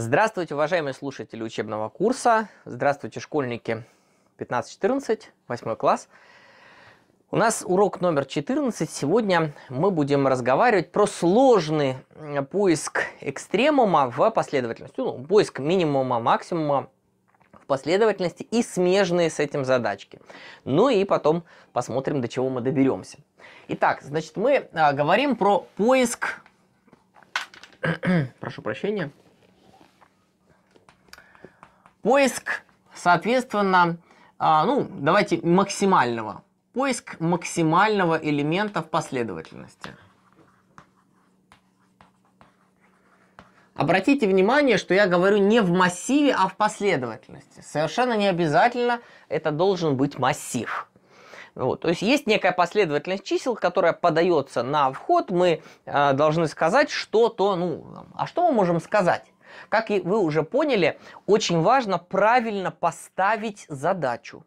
Здравствуйте, уважаемые слушатели учебного курса. Здравствуйте, школьники 1514, 8 класс. У нас урок номер 14. Сегодня мы будем разговаривать про сложный поиск экстремума в последовательности. Ну, поиск минимума, максимума в последовательности и смежные с этим задачки. Ну и потом посмотрим, до чего мы доберемся. Итак, значит, мы говорим про поиск... Прошу прощения. Поиск, соответственно, давайте максимального. Поиск максимального элемента в последовательности. Обратите внимание, что я говорю не в массиве, а в последовательности. Совершенно не обязательно это должен быть массив. Вот. То есть есть некая последовательность чисел, которая подается на вход. Мы должны сказать что-то. А что мы можем сказать? Как вы уже поняли, очень важно правильно поставить задачу.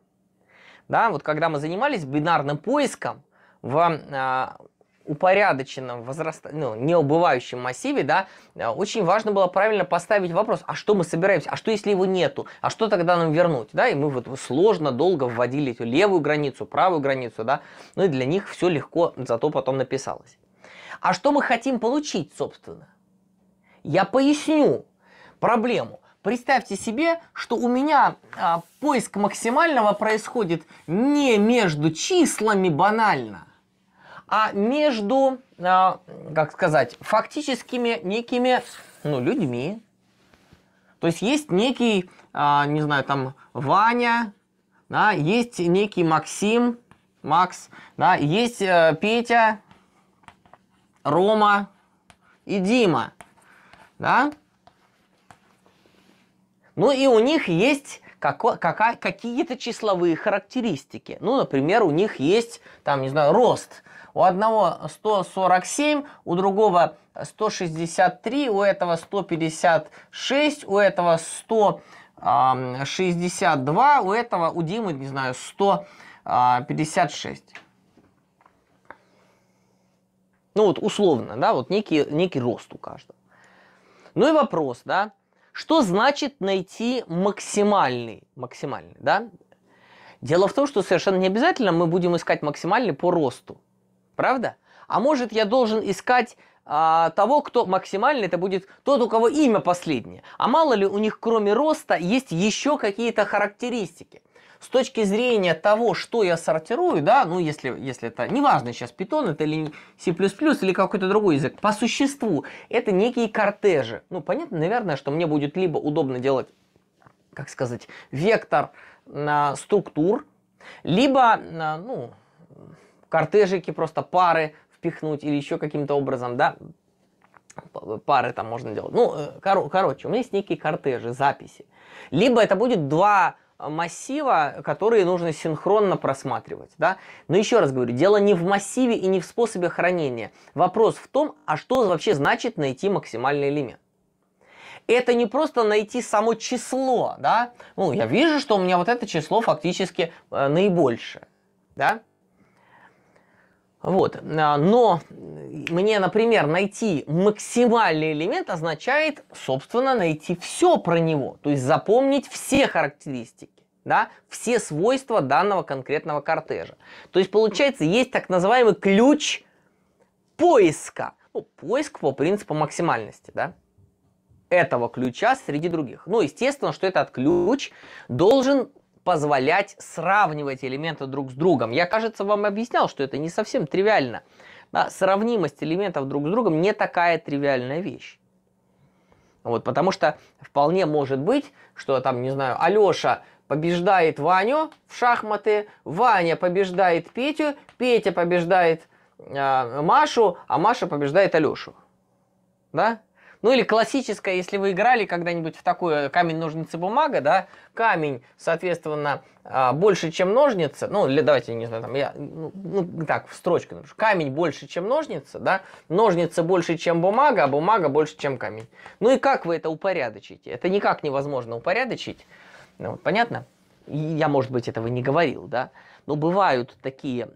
Да, вот когда мы занимались бинарным поиском в упорядоченном, неубывающем массиве, да, очень важно было правильно поставить вопрос, а что мы собираемся, а что если его нету, а что тогда нам вернуть, да, и мы вот сложно, долго вводили эту левую границу, правую границу, да, ну и для них все легко, зато потом написалось. А что мы хотим получить, собственно? Я поясню проблему. Представьте себе, что у меня поиск максимального происходит не между числами банально, а между, фактическими некими людьми. То есть есть некий, Ваня, да, есть некий Макс, да, есть Петя, Рома и Дима. Да? Ну и у них есть какие-то числовые характеристики. Ну, например, у них есть, рост. У одного 147, у другого 163, у этого 156, у этого 162, у Димы, 156. Ну, вот условно, да, вот некий рост у каждого. Ну и вопрос, да, что значит найти максимальный, да? Дело в том, что совершенно не обязательно мы будем искать максимальный по росту, правда? А может, я должен искать того, кто максимальный, это будет тот, у кого имя последнее. А мало ли у них кроме роста есть еще какие-то характеристики. С точки зрения того, что я сортирую, да, если это, неважно сейчас, Python это или C++ или какой-то другой язык, по существу это некие кортежи. Ну, понятно, наверное, что мне будет либо удобно делать, вектор структур, либо, кортежики, просто пары впихнуть или еще каким-то образом, да, пары там можно делать. Короче, у меня есть некие кортежи, записи. Либо это будет два массива, которые нужно синхронно просматривать, да? Но еще раз говорю, дело не в массиве и не в способе хранения. Вопрос в том, а что вообще значит найти максимальный элемент? Это не просто найти само число, да? Ну, я вижу, что у меня вот это число фактически наибольшее, да? Вот, но мне, например, найти максимальный элемент означает, собственно, найти все про него, то есть запомнить все характеристики, да, все свойства данного конкретного кортежа. То есть, получается, есть так называемый ключ поиска, поиск по принципу максимальности, да, этого ключа среди других. Ну, естественно, что этот ключ должен позволять сравнивать элементы друг с другом. Я, кажется, вам объяснял, что это не совсем тривиально. Да, сравнимость элементов друг с другом не такая тривиальная вещь. Вот, потому что вполне может быть, что там, Алёша побеждает Ваню в шахматы, Ваня побеждает Петю, Петя побеждает Машу, а Маша побеждает Алёшу. Да? Ну или классическая, если вы играли когда-нибудь в такое камень-ножницы-бумага, да, камень, соответственно, больше, чем ножницы, в строчку напишу, камень больше, чем ножницы, да, ножницы больше, чем бумага, а бумага больше, чем камень. Ну и как вы это упорядочите? Это никак невозможно упорядочить, понятно? Я, может быть, этого не говорил, да, но бывают такие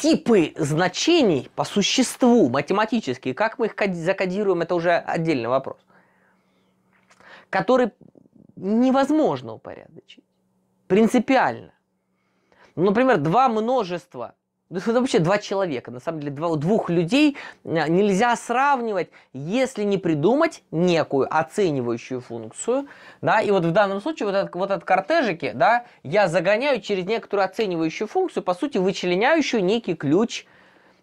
типы значений по существу, математические, как мы их закодируем, это уже отдельный вопрос, который невозможно упорядочить. Принципиально. Например, два множества, вообще два человека, на самом деле двух людей нельзя сравнивать, если не придумать некую оценивающую функцию. Да, и вот в данном случае вот этот кортежики, да, я загоняю через некоторую оценивающую функцию, по сути, вычленяющую некий ключ.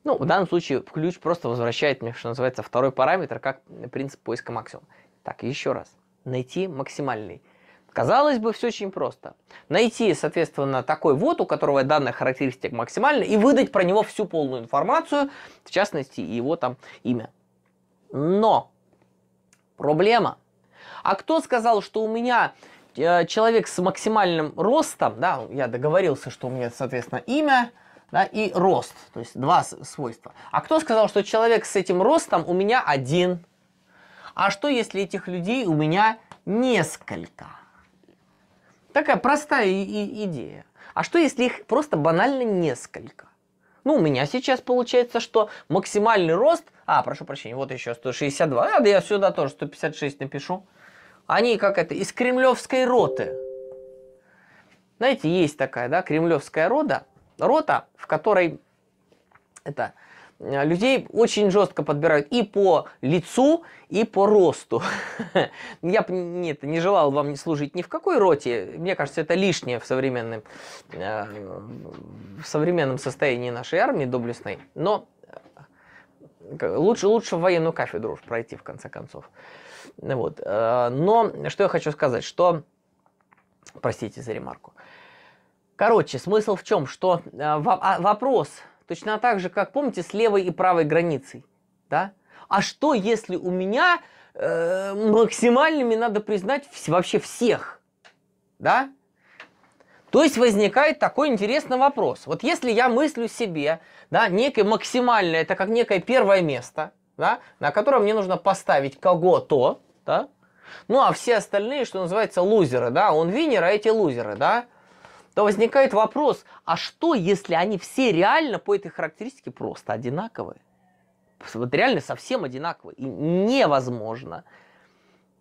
Ну, в данном случае ключ просто возвращает мне, что называется, второй параметр, как принцип поиска максимума. Так, еще раз. Найти максимальный. Казалось бы, все очень просто. Найти, соответственно, такой вот, у которого данная характеристика максимальна, и выдать про него всю полную информацию, в частности, его там имя. Но проблема. А кто сказал, что у меня человек с максимальным ростом, да, я договорился, что у меня, соответственно, имя, да, и рост, то есть два свойства. А кто сказал, что человек с этим ростом у меня один? А что, если этих людей у меня несколько? Такая простая идея. А что, если их просто банально несколько? Ну, у меня сейчас получается, что максимальный рост... А, прошу прощения, вот еще 162. А, да я сюда тоже 156 напишу. Они как это, из кремлевской роты. Знаете, есть такая, да, кремлевская рота, в которой это... Людей очень жестко подбирают и по лицу, и по росту. Я не желал вам служить ни в какой роте. Мне кажется, это лишнее в современном состоянии нашей армии доблестной. Но лучше в военную кафедру пройти, в конце концов. Вот. Но что я хочу сказать, что... Простите за ремарку. Короче, смысл в чем? Что вопрос... Точно так же, как, помните, с левой и правой границей. Да? А что, если у меня максимальными надо признать вообще всех? Да? То есть возникает такой интересный вопрос. Вот если я мыслю себе, да, некое максимальное, это как некое первое место, да, на которое мне нужно поставить кого-то, да? Ну а все остальные, что называется, лузеры, да, он винер, а эти лузеры, да? То возникает вопрос, а что, если они все реально по этой характеристике просто одинаковые? Вот реально совсем одинаковые. И невозможно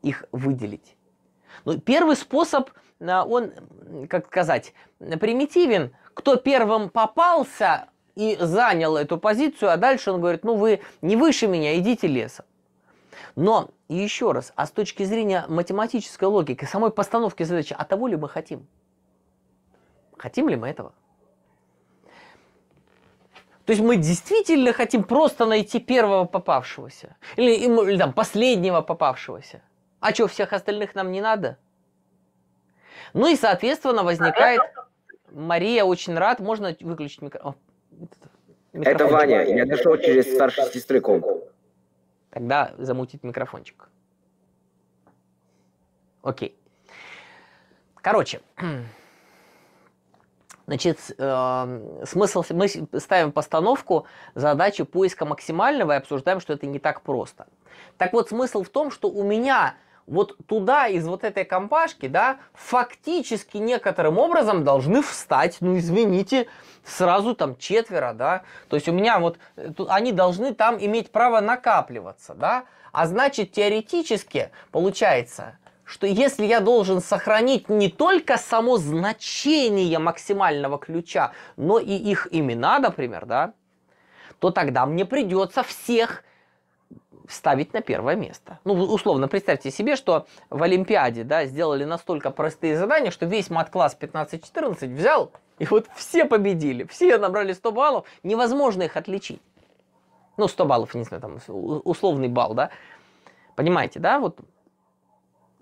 их выделить. Но первый способ, он, как сказать, примитивен. Кто первым попался и занял эту позицию, а дальше он говорит, ну вы не выше меня, идите лесом. Но, еще раз, а с точки зрения математической логики, самой постановки задачи, а того ли мы хотим? Хотим ли мы этого? То есть мы действительно хотим просто найти первого попавшегося? Или там, последнего попавшегося? А что, всех остальных нам не надо? Ну и, соответственно, возникает... Мария, очень рад. Можно выключить микрофон? Это Ваня. Я дошел через старшей сестры комнату. Тогда замутить микрофончик. Окей. Короче... Значит, смысл, мы ставим постановку, задачу поиска максимального и обсуждаем, что это не так просто. Так вот, смысл в том, что у меня вот туда, из вот этой компашки, да, фактически некоторым образом должны встать, ну извините, сразу там четверо, да. То есть у меня вот, они должны там иметь право накапливаться, да. А значит, теоретически получается... что если я должен сохранить не только само значение максимального ключа, но и их имена, например, да, то тогда мне придется всех ставить на первое место. Ну, условно, представьте себе, что в Олимпиаде, да, сделали настолько простые задания, что весь мат-класс 15-14 взял, и вот все победили, все набрали 100 баллов, невозможно их отличить. Ну, 100 баллов, не знаю, там, условный балл, да. Понимаете, да, вот...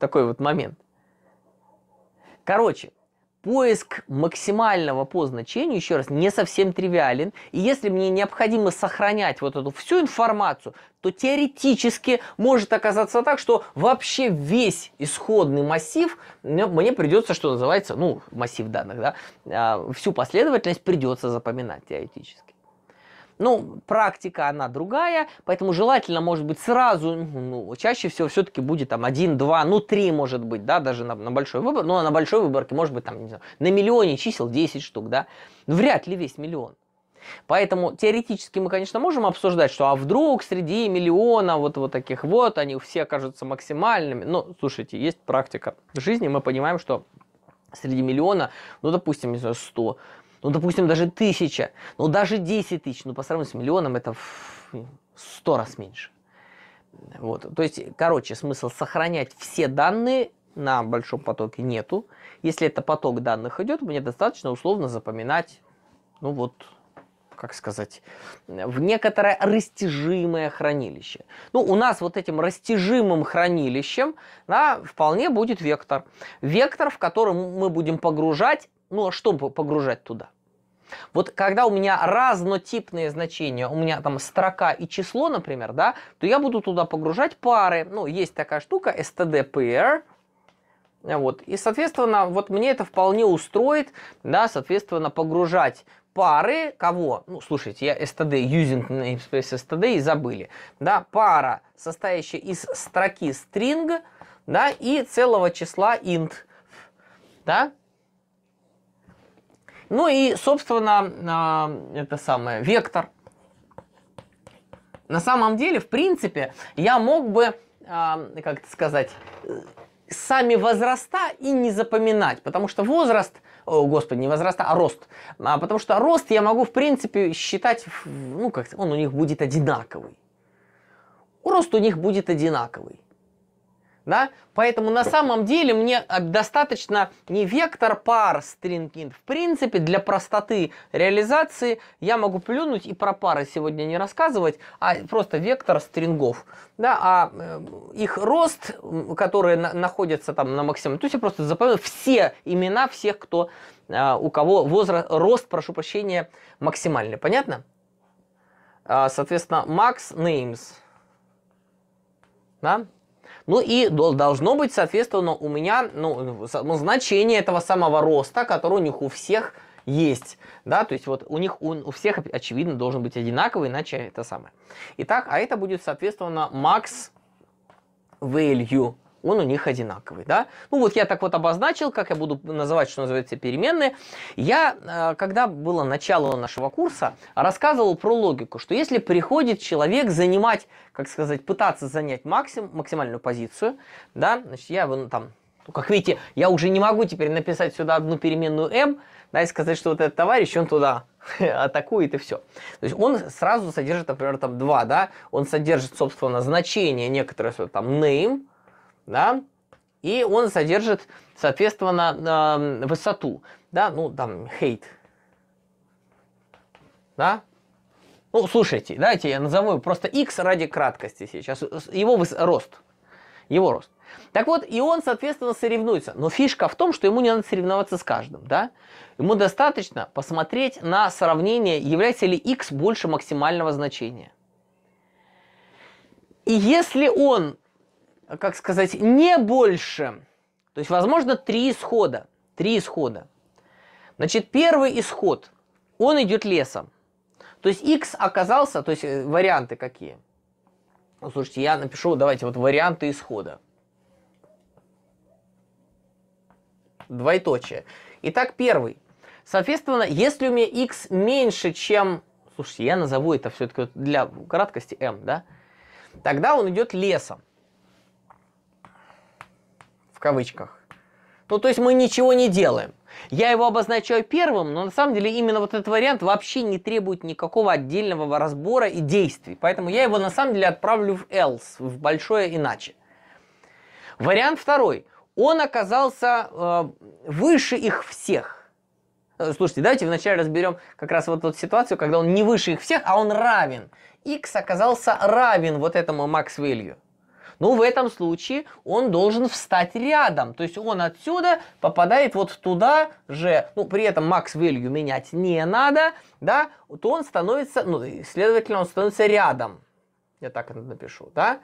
Такой вот момент. Короче, поиск максимального по значению, еще раз, не совсем тривиален. И если мне необходимо сохранять вот эту всю информацию, то теоретически может оказаться так, что вообще весь исходный массив, мне придется, что называется, ну, массив данных, да, всю последовательность придется запоминать теоретически. Ну, практика, она другая, поэтому желательно, может быть, сразу, ну, чаще всего все-таки будет там 1, 2, ну, 3, может быть, да, даже на большой выбор, ну, на большой выборке, может быть, там, не знаю, на миллионе чисел 10 штук, да, вряд ли весь миллион. Поэтому теоретически мы, конечно, можем обсуждать, что а вдруг среди миллиона вот таких вот, они все окажутся максимальными. Но, слушайте, есть практика жизни, мы понимаем, что среди миллиона, ну, допустим, не знаю, 100, ну, допустим, даже 1000, ну, даже 10 тысяч, ну, по сравнению с миллионом это в 100 раз меньше. Вот, то есть, короче, смысл сохранять все данные на большом потоке нету. Если это поток данных идет, мне достаточно условно запоминать, ну, вот, как сказать, в некоторое растяжимое хранилище. Ну, у нас вот этим растяжимым хранилищем, да, вполне будет вектор. Вектор, в котором мы будем погружать, ну, а что погружать туда? Вот когда у меня разнотипные значения, у меня там строка и число, например, да, то я буду туда погружать пары. Ну, есть такая штука, std_pair. Вот. И, соответственно, вот мне это вполне устроит, да, соответственно, погружать пары кого? Ну, слушайте, я std, using namespace std и забыли. Да, пара, состоящая из строки string, да, и целого числа int, да. Ну и, собственно, это самое, вектор. На самом деле, в принципе, я мог бы, как это сказать, сами возраста и не запоминать. Потому что возраст, о, господи, не возраста, а рост. Потому что рост я могу, в принципе, считать, ну, как он у них будет одинаковый. Рост у них будет одинаковый. Да? Поэтому на самом деле мне достаточно не вектор пар string int. В принципе, для простоты реализации я могу плюнуть и про пары сегодня не рассказывать, а просто вектор стрингов. Да? А их рост, которые находятся там на максимуме. То есть я просто запомнил все имена всех, кто, у кого возраст, рост, прошу прощения, максимальный. Понятно? Соответственно, max names. Да? Ну и должно быть, соответственно, у меня, ну, значение этого самого роста, который у них у всех есть. Да? То есть вот у них у всех, очевидно, должен быть одинаковый, иначе это самое. Итак, а это будет, соответственно, max value. Он у них одинаковый. Да? Ну вот я так вот обозначил, как я буду называть, что называется, переменные. Я, когда было начало нашего курса, рассказывал про логику, что если приходит человек занимать, как сказать, пытаться занять максимальную позицию, да, значит, я там, ну, как видите, я уже не могу теперь написать сюда одну переменную m, да, и сказать, что вот этот товарищ, он туда атакует и все. То есть он сразу содержит, например, там 2, да, он содержит, собственно, значение некоторое, там, name, да, и он содержит, соответственно, высоту, да, ну, там, height, да. Ну, слушайте, давайте я назову просто x ради краткости сейчас, его рост. Так вот, и он, соответственно, соревнуется, но фишка в том, что ему не надо соревноваться с каждым, да. Ему достаточно посмотреть на сравнение, является ли x больше максимального значения. И если он, как сказать, не больше. То есть, возможно, 3 исхода. 3 исхода. Значит, первый исход, он идет лесом. То есть, x оказался, то есть, варианты какие? Ну, слушайте, я напишу, давайте, вот варианты исхода. Двоеточие. Итак, первый. Соответственно, если у меня x меньше, чем... Слушайте, я назову это все-таки для краткости m, да? Тогда он идет лесом. В кавычках. Ну, то есть мы ничего не делаем. Я его обозначаю первым, но на самом деле именно вот этот вариант вообще не требует никакого отдельного разбора и действий. Поэтому я его на самом деле отправлю в else, в большое иначе. Вариант второй. Он оказался выше их всех. Слушайте, давайте вначале разберем как раз вот эту ситуацию, когда он не выше их всех, а он равен. X оказался равен вот этому max value. Но в этом случае он должен встать рядом. То есть он отсюда попадает вот туда же. Ну, при этом max value менять не надо, да, то он становится, ну, следовательно, он становится рядом. Я так это напишу, да.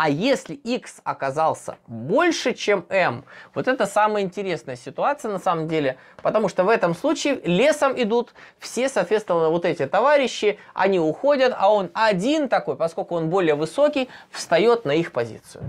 А если x оказался больше, чем m, вот это самая интересная ситуация на самом деле, потому что в этом случае лесом идут все, соответственно, вот эти товарищи, они уходят, а он один такой, поскольку он более высокий, встает на их позицию.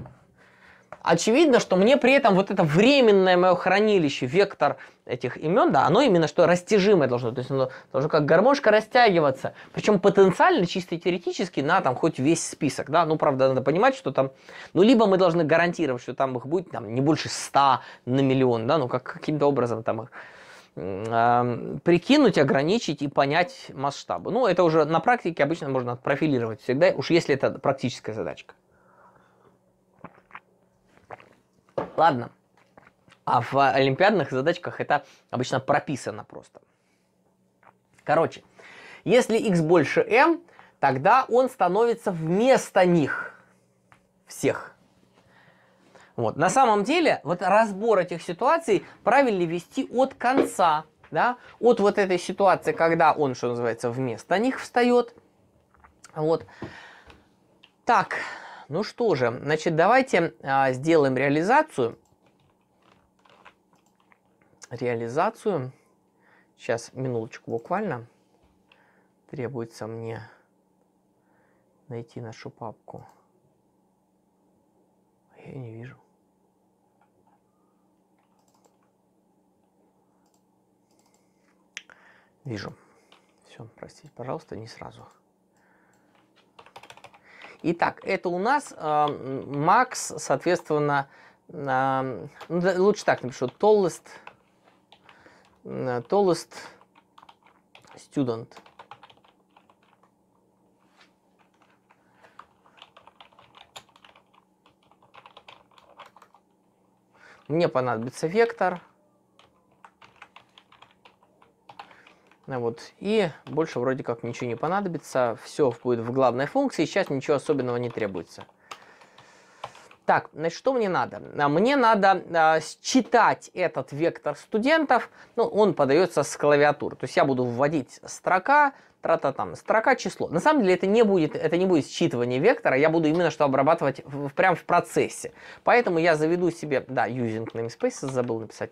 очевидно, что мне при этом вот это временное мое хранилище, вектор этих имен, да, оно именно что растяжимое должно, то есть оно должно как гармошка растягиваться, причем потенциально, чисто теоретически, на там хоть весь список, да, ну, правда, надо понимать, что там, ну, либо мы должны гарантировать, что там их будет там, не больше 100 на миллион, да, ну, как, каким-то образом там их прикинуть, ограничить и понять масштабы. Ну, это уже на практике обычно можно профилировать всегда, уж если это практическая задачка. Ладно. А в олимпиадных задачках это обычно прописано просто. Короче, если x больше m, тогда он становится вместо них всех. Вот. На самом деле, вот разбор этих ситуаций правильно вести от конца, да? От вот этой ситуации, когда он, что называется, вместо них встает. Вот. Так, ну что же, значит, давайте сделаем реализацию. Сейчас, минуточку буквально. Требуется мне найти нашу папку. Я не вижу. Вижу. Все, простите, пожалуйста, не сразу. Итак, это у нас Макс, соответственно, лучше так напишу, tallest student. Мне понадобится вектор. Вот. И больше вроде как ничего не понадобится. Все будет в главной функции. Сейчас ничего особенного не требуется. Так, значит, что мне надо? Мне надо считать этот вектор студентов. Ну, он подается с клавиатуры. То есть я буду вводить строка, строка, число. На самом деле это не будет считывание вектора. Я буду именно что обрабатывать прямо в процессе. Поэтому я заведу себе... Да, using namespace забыл написать.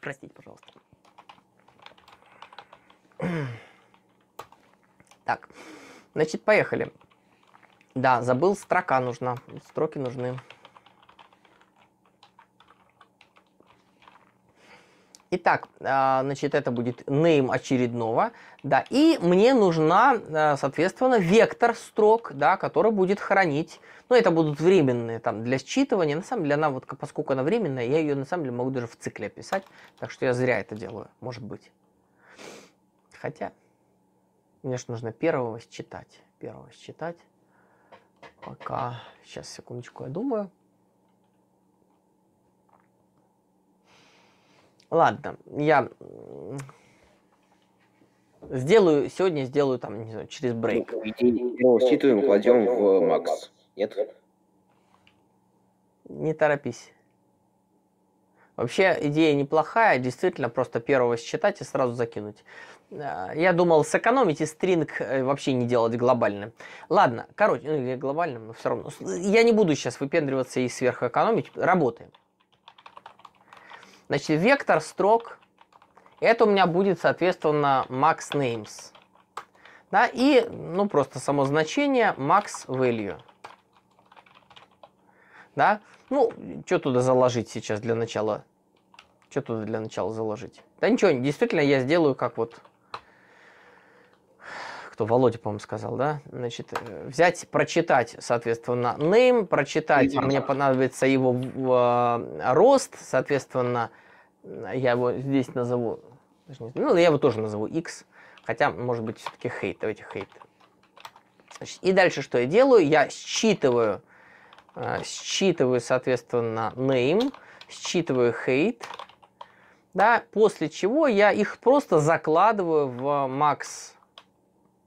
Простите, пожалуйста. Так. Значит, поехали. Да, забыл, строка нужна. Строки нужны. Итак, значит, это будет name очередного. Да, и мне нужна, соответственно, вектор строк, да, который будет хранить. Ну, это будут временные там для считывания. На самом деле, она вот, поскольку она временная, я ее на самом деле могу даже в цикле описать. Так что я зря это делаю, может быть. Хотя... Мне же нужно первого считать. Пока. Сейчас, секундочку, я думаю. Ладно, я сделаю, сегодня сделаю там, не знаю, через брейк. Считываем, кладем в макс. Нет? Не торопись. Вообще идея неплохая, действительно, просто первого считать и сразу закинуть. Я думал сэкономить и стринг вообще не делать глобальным. Ладно, короче, ну, глобальным, но все равно. Я не буду сейчас выпендриваться и сверхэкономить. Работаем. Значит, вектор строк. Это у меня будет, соответственно, max_names. Да, и, ну, просто само значение max_value. Да? Ну, что туда заложить сейчас для начала? Да ничего, действительно, я сделаю как вот... Кто, Володя, по-моему, сказал, да? Значит, взять, прочитать, соответственно, name, прочитать, мне понадобится его рост, соответственно, я его здесь назову... Ну, я его тоже назову x, хотя, может быть, все-таки hate, давайте hate. Значит, и дальше что я делаю? Я считываю... соответственно, name, считываю hate, да, после чего я их просто закладываю в max,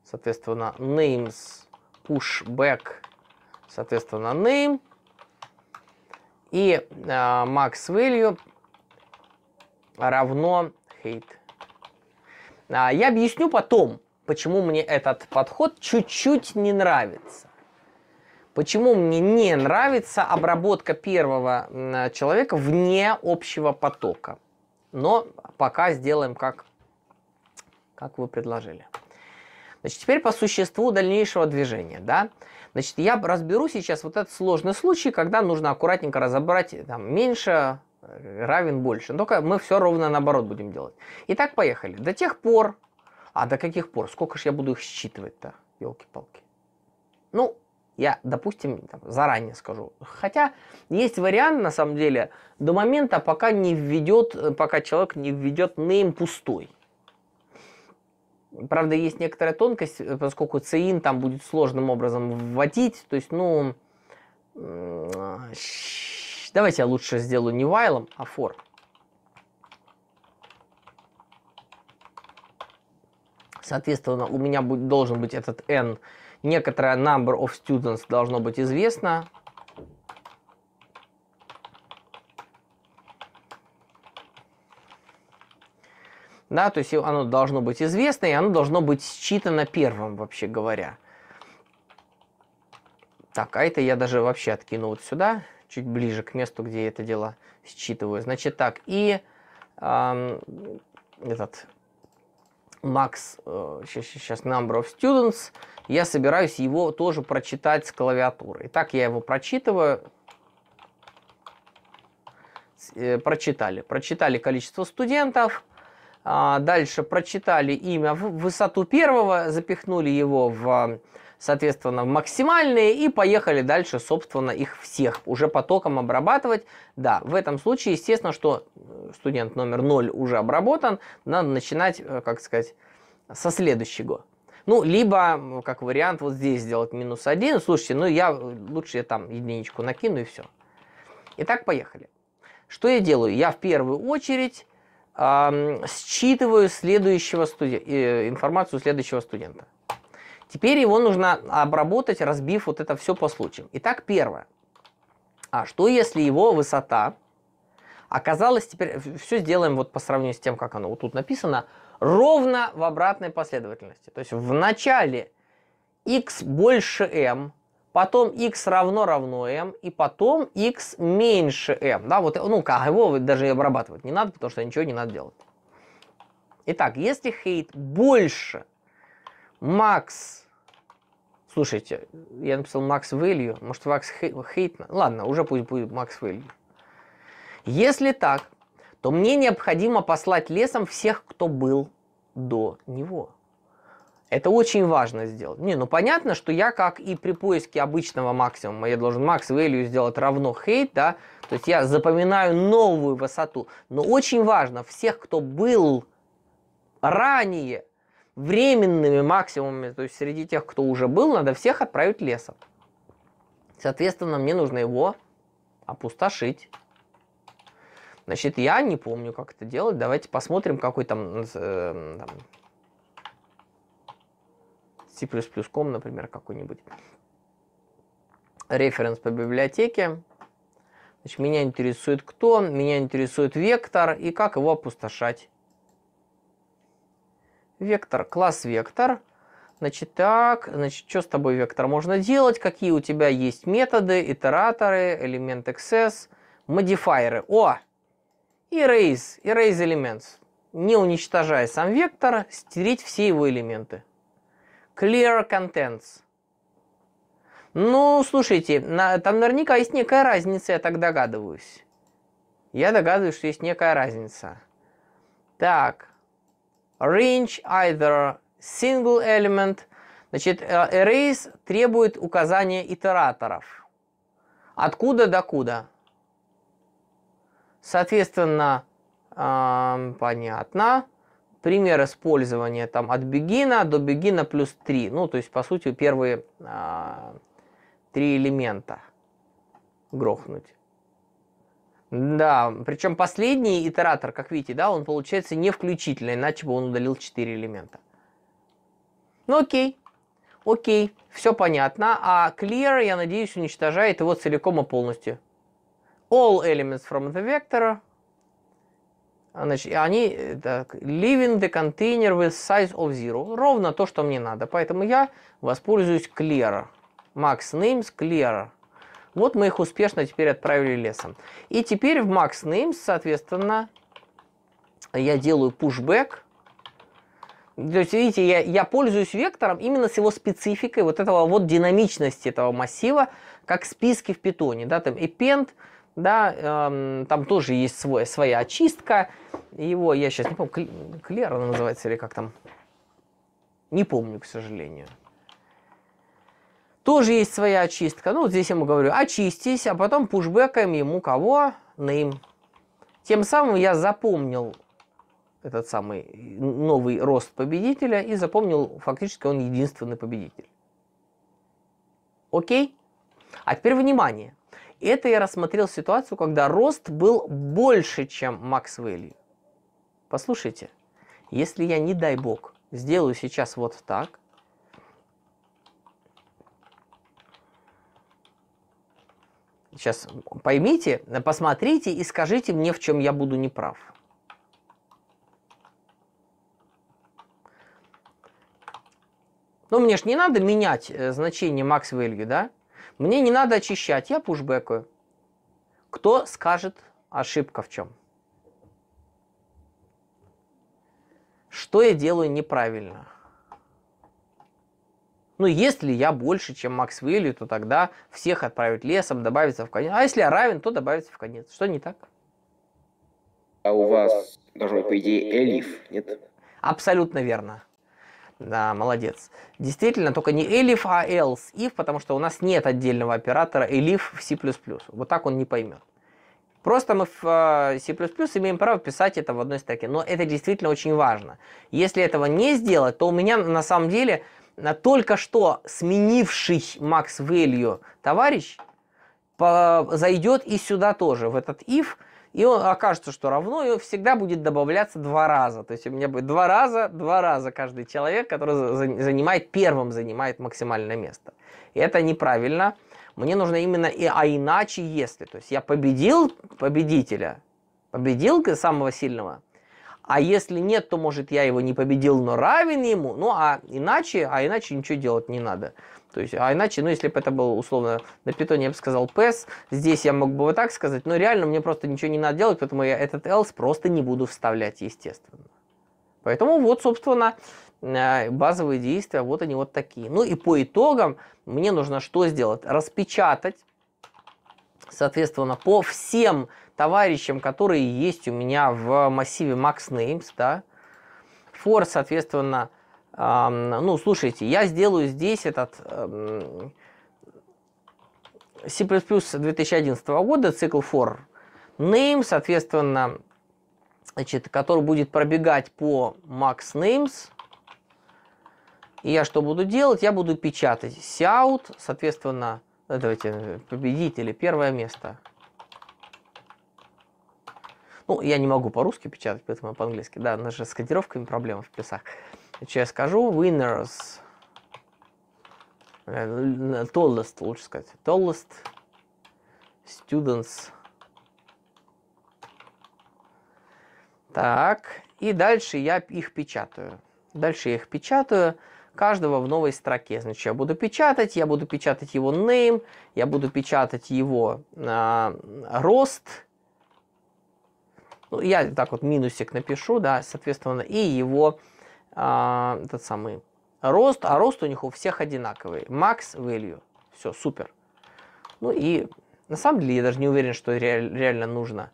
соответственно, names, pushback, соответственно, name, и max value равно hate. Я объясню потом, почему мне этот подход чуть-чуть не нравится. Почему мне не нравится обработка первого человека вне общего потока? Но пока сделаем, как вы предложили. Значит, теперь по существу дальнейшего движения. Да? Значит, я разберу сейчас вот этот сложный случай, когда нужно аккуратненько разобрать там, меньше равен больше. Но только мы все ровно наоборот будем делать. Итак, поехали. До тех пор... А до каких пор? Сколько же я буду их считывать-то? Ёлки-палки. Ну, я, допустим, там, заранее скажу. Хотя есть вариант, на самом деле, до момента, пока не введет, пока человек не введет name пустой. Правда, есть некоторая тонкость, поскольку цеин там будет сложным образом вводить. То есть, ну, давайте я лучше сделаю не while, а for. Соответственно, у меня должен быть этот n. Некоторое number of students должно быть известно. Да, то есть оно должно быть известно, и оно должно быть считано первым, вообще говоря. Так, а это я даже вообще откину вот сюда, чуть ближе к месту, где я это дело считываю. Значит так, и этот max, сейчас number of students, я собираюсь его тоже прочитать с клавиатуры. Итак, я его прочитываю. Прочитали. Прочитали количество студентов. Дальше прочитали имя, высоту первого, запихнули его в, соответственно, в максимальные и поехали дальше, собственно, их всех уже потоком обрабатывать. Да, в этом случае, естественно, что студент номер 0 уже обработан, надо начинать, как сказать, со следующего. Ну, либо, как вариант, вот здесь сделать минус 1. Слушайте, ну я лучше я там единичку накину и все. Итак, поехали. Что я делаю? Я в первую очередь... считываю информацию следующего студента. Теперь его нужно обработать, разбив вот это все по случаям. Итак, первое. А что если его высота оказалась, теперь все сделаем вот по сравнению с тем, как оно вот тут написано, ровно в обратной последовательности. То есть в начале x больше m, потом x равно m, и потом x меньше m. Да, вот, ну, как его даже и обрабатывать не надо, потому что ничего не надо делать. Итак, если height больше max... Слушайте, я написал max value, может max height... Ладно, уже пусть будет max value. Если так, то мне необходимо послать лесом всех, кто был до него. Это очень важно сделать. Не, ну понятно, что я, как и при поиске обычного максимума, я должен max value сделать равно height, да, то есть я запоминаю новую высоту. Но очень важно всех, кто был ранее временными максимумами, то есть среди тех, кто уже был, надо всех отправить лесом. Соответственно, мне нужно его опустошить. Значит, я не помню, как это делать. Давайте посмотрим, какой там... C++.com, например, какой-нибудь. Референс по библиотеке. Значит, меня интересует кто, меня интересует вектор и как его опустошать. Вектор, класс вектор. Значит, так, значит, что с тобой, вектор, можно делать? Какие у тебя есть методы, итераторы, элемент access, модифайеры. О! Erase, erase elements. Не уничтожая сам вектор, стереть все его элементы. Clear contents. Ну, слушайте, там наверняка есть некая разница, я так догадываюсь. Я догадываюсь, что есть некая разница. Так. Range either single element. Значит, erase требует указания итераторов. Откуда до куда. Соответственно, понятно. Пример использования там от бегина до бегина плюс 3. Ну, то есть, по сути, первые 3 элемента грохнуть. Да, причем последний итератор, как видите, да, он получается не включительный, иначе бы он удалил 4 элемента. Ну, окей. Окей, все понятно. А clear, я надеюсь, уничтожает его целиком и полностью. All elements from the vector. Значит, они так, leaving the container with size of 0. Ровно то, что мне надо. Поэтому я воспользуюсь clear. Max names clear. Вот мы их успешно теперь отправили лесом. И теперь в max names, соответственно, я делаю pushback. То есть, видите, я пользуюсь вектором именно с его спецификой вот этого вот динамичности этого массива, как списки в питоне, да, там append, да, там тоже есть своя очистка, его, я сейчас не помню, Клер она называется или как там, не помню, к сожалению. Тоже есть своя очистка, ну, вот здесь я ему говорю, очистись, а потом пушбекаем ему кого? Name. Тем самым я запомнил этот самый новый рост победителя и запомнил, фактически, он единственный победитель. Окей? А теперь внимание. Это я рассмотрел ситуацию, когда рост был больше, чем max value. Послушайте, если я, не дай бог, сделаю сейчас вот так, сейчас поймите, посмотрите и скажите мне, в чем я буду неправ. Ну, мне ж не надо менять значение max value, да? Мне не надо очищать, я пушбекаю. Кто скажет, ошибка в чем? Что я делаю неправильно? Ну, если я больше, чем max value, то тогда всех отправить лесом, добавиться в конец. А если я равен, то добавиться в конец. Что не так? А у вас должно быть, по идее, элиф, нет? Абсолютно верно. Да, молодец. Действительно, только не elif, а else if, потому что у нас нет отдельного оператора elif в C++. Вот так он не поймет. Просто мы в C++ имеем право писать это в одной строке. Но это действительно очень важно. Если этого не сделать, то у меня на самом деле только что сменивший max value товарищ зайдет и сюда тоже, в этот if. И он окажется, что равно, и он всегда будет добавляться два раза. То есть у меня будет два раза каждый человек, который занимает, первым занимает максимальное место. И это неправильно. Мне нужно именно, а иначе если. То есть я победил победителя, победил самого сильного. А если нет, то может я его не победил, но равен ему. Ну а иначе ничего делать не надо. То есть, а иначе, ну, если бы это было, условно, на питоне, я бы сказал PES, здесь я мог бы вот так сказать, но реально мне просто ничего не надо делать, поэтому я этот else просто не буду вставлять, естественно. Поэтому вот, собственно, базовые действия, вот они вот такие. Ну, и по итогам мне нужно что сделать? Распечатать, соответственно, по всем товарищам, которые есть у меня в массиве maxNames, да, for, соответственно, ну, слушайте, я сделаю здесь этот C++ 2011 года, цикл for name, соответственно, значит, который будет пробегать по maxNames. И я что буду делать? Я буду печатать cout, соответственно, давайте, победители, первое место. Ну, я не могу по-русски печатать, поэтому по-английски. Да, у нас же с кодировками проблема в плюсах. Я скажу winners, tallest, лучше сказать, tallest students. Так, и дальше я их печатаю. Дальше я их печатаю, каждого в новой строке. Значит, я буду печатать его name, я буду печатать его рост. Ну, я так вот минусик напишу, да, соответственно, и его... этот самый рост, а рост у них у всех одинаковый. Max value. Все, супер. Ну и на самом деле я даже не уверен, что реально нужно.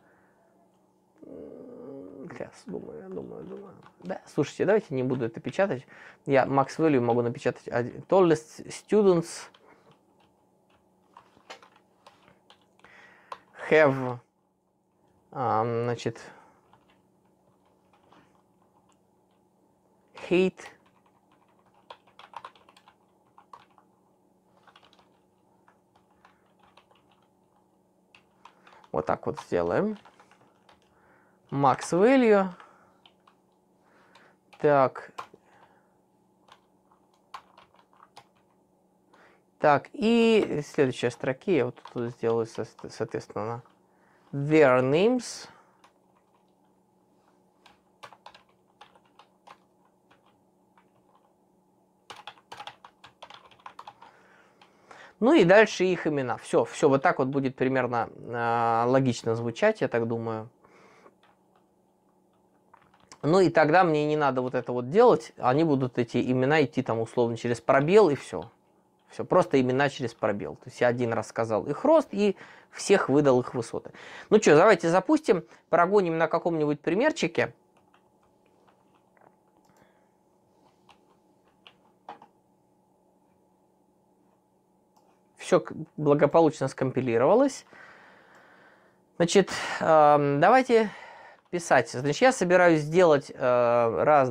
Сейчас, думаю. Да, слушайте, давайте не буду это печатать. Я max value могу напечатать. Tallest students have, значит... hate вот так вот сделаем max value, так и следующей строке я вот тут сделаю, соответственно, their names. Ну и дальше их имена. Все вот так вот будет примерно логично звучать, я так думаю. Ну и тогда мне не надо вот это вот делать, они будут эти имена идти там условно через пробел и все. Все, просто имена через пробел. То есть я один раз сказал их рост и всех выдал их высоты. Ну что, давайте запустим, прогоним на каком-нибудь примерчике. Все благополучно скомпилировалось. Значит, давайте писать. Значит, я собираюсь сделать 1,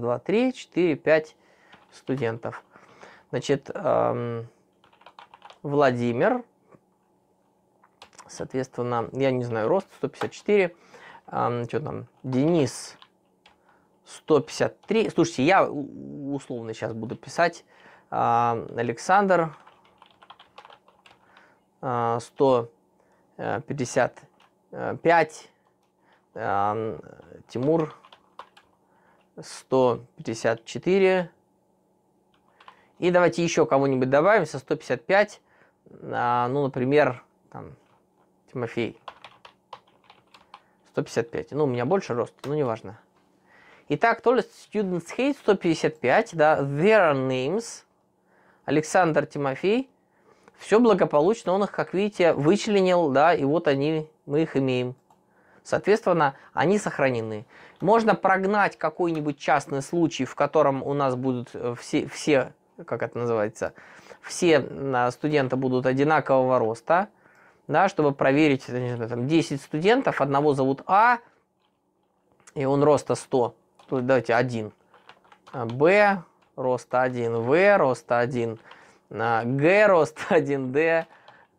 2, 3, 4, 5 студентов. Значит, Владимир, соответственно, я не знаю, рост 154, что там, Денис 153, слушайте, я условно сейчас буду писать, Александр 155, Тимур 154, и давайте еще кого-нибудь добавим со 155. Ну, например, там, Тимофей 155. Ну, у меня больше рост, но неважно. Итак, то ли students hate 155, да, their names, Александр, Тимофей. Все благополучно, он их, как видите, вычленил, да, и вот они, мы их имеем. Соответственно, они сохранены. Можно прогнать какой-нибудь частный случай, в котором у нас будут все как это называется, все студенты будут одинакового роста, да, чтобы проверить, там, 10 студентов, одного зовут А, и он роста 100, то давайте 1, Б, роста 1, В, роста 1, Г, роста 1, Д,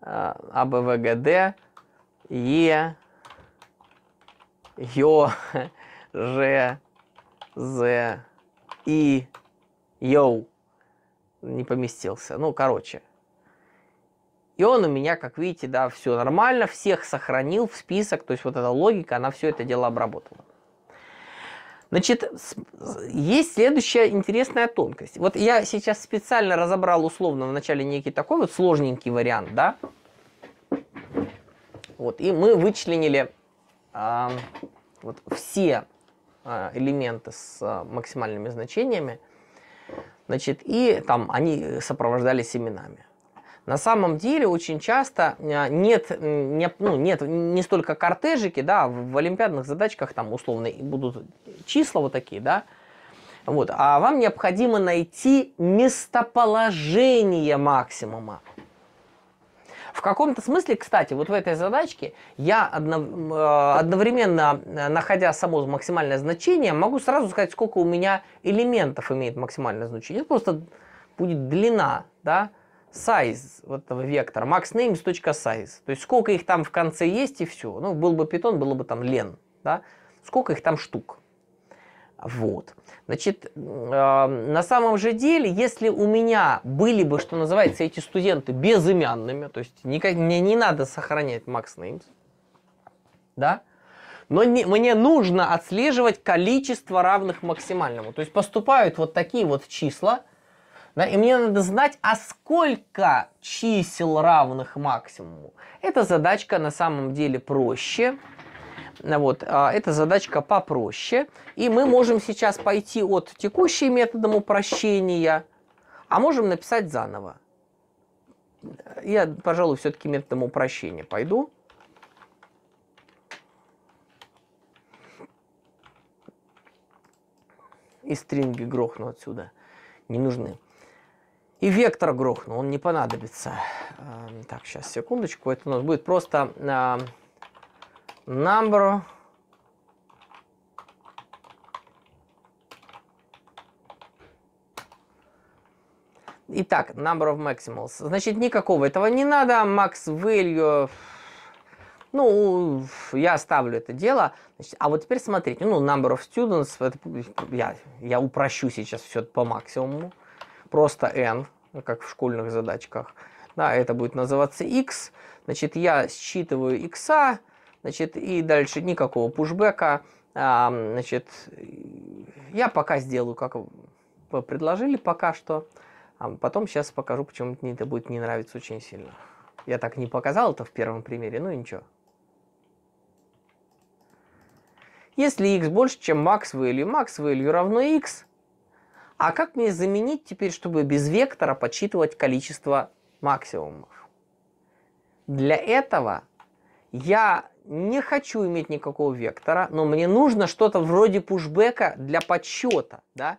А, Б, В, Г, Д, Е, Ё, Ж, З, И, Йоу. Не поместился. Ну, короче. И он у меня, как видите, да, все нормально. Всех сохранил в список. То есть вот эта логика, она все это дело обработала. Значит, есть следующая интересная тонкость. Вот я сейчас специально разобрал условно вначале некий такой вот сложненький вариант, да. Вот, и мы вычленили вот все элементы с максимальными значениями. Значит, и там они сопровождались именами. На самом деле очень часто нет не столько кортежики, да, в олимпиадных задачках там условно будут числа вот такие, да, вот, а вам необходимо найти местоположение максимума. В каком-то смысле, кстати, вот в этой задачке я одновременно, находя само максимальное значение, могу сразу сказать, сколько у меня элементов имеет максимальное значение. Это просто будет длина, да, size вот этого вектора, maxNames.size. То есть сколько их там в конце есть и все. Ну, был бы Python, было бы там len, да, сколько их там штук. Вот. Значит, на самом же деле, если у меня были бы, что называется, эти студенты безымянными, то есть никак, мне не надо сохранять maxNames, да, но мне нужно отслеживать количество равных максимальному. То есть поступают вот такие вот числа, да, и мне надо знать, а сколько чисел равных максимуму. Эта задачка на самом деле проще. Вот, эта задачка попроще, и мы можем сейчас пойти от текущей методом упрощения, а можем написать заново. Я, пожалуй, все-таки методом упрощения пойду. И стринги грохну отсюда, не нужны. И вектор грохну, он не понадобится. Так, сейчас, секундочку, это у нас будет просто... Number Итак, number of maximals. Значит, никакого этого не надо. Max value. Ну, я оставлю это дело. Значит, а вот теперь смотрите. Ну, number of students. Это, я упрощу сейчас все по максимуму. Просто n, как в школьных задачках. Да, это будет называться x. Значит, я считываю x. Значит, и дальше никакого пушбека. Значит, я пока сделаю, как вы предложили пока что. А потом сейчас покажу, почему мне это будет не нравиться очень сильно. Я так не показал это в первом примере, ну и ничего. Если x больше, чем max value равно x, а как мне заменить теперь, чтобы без вектора подсчитывать количество максимумов? Для этого я не хочу иметь никакого вектора, но мне нужно что-то вроде пушбека для подсчета, да?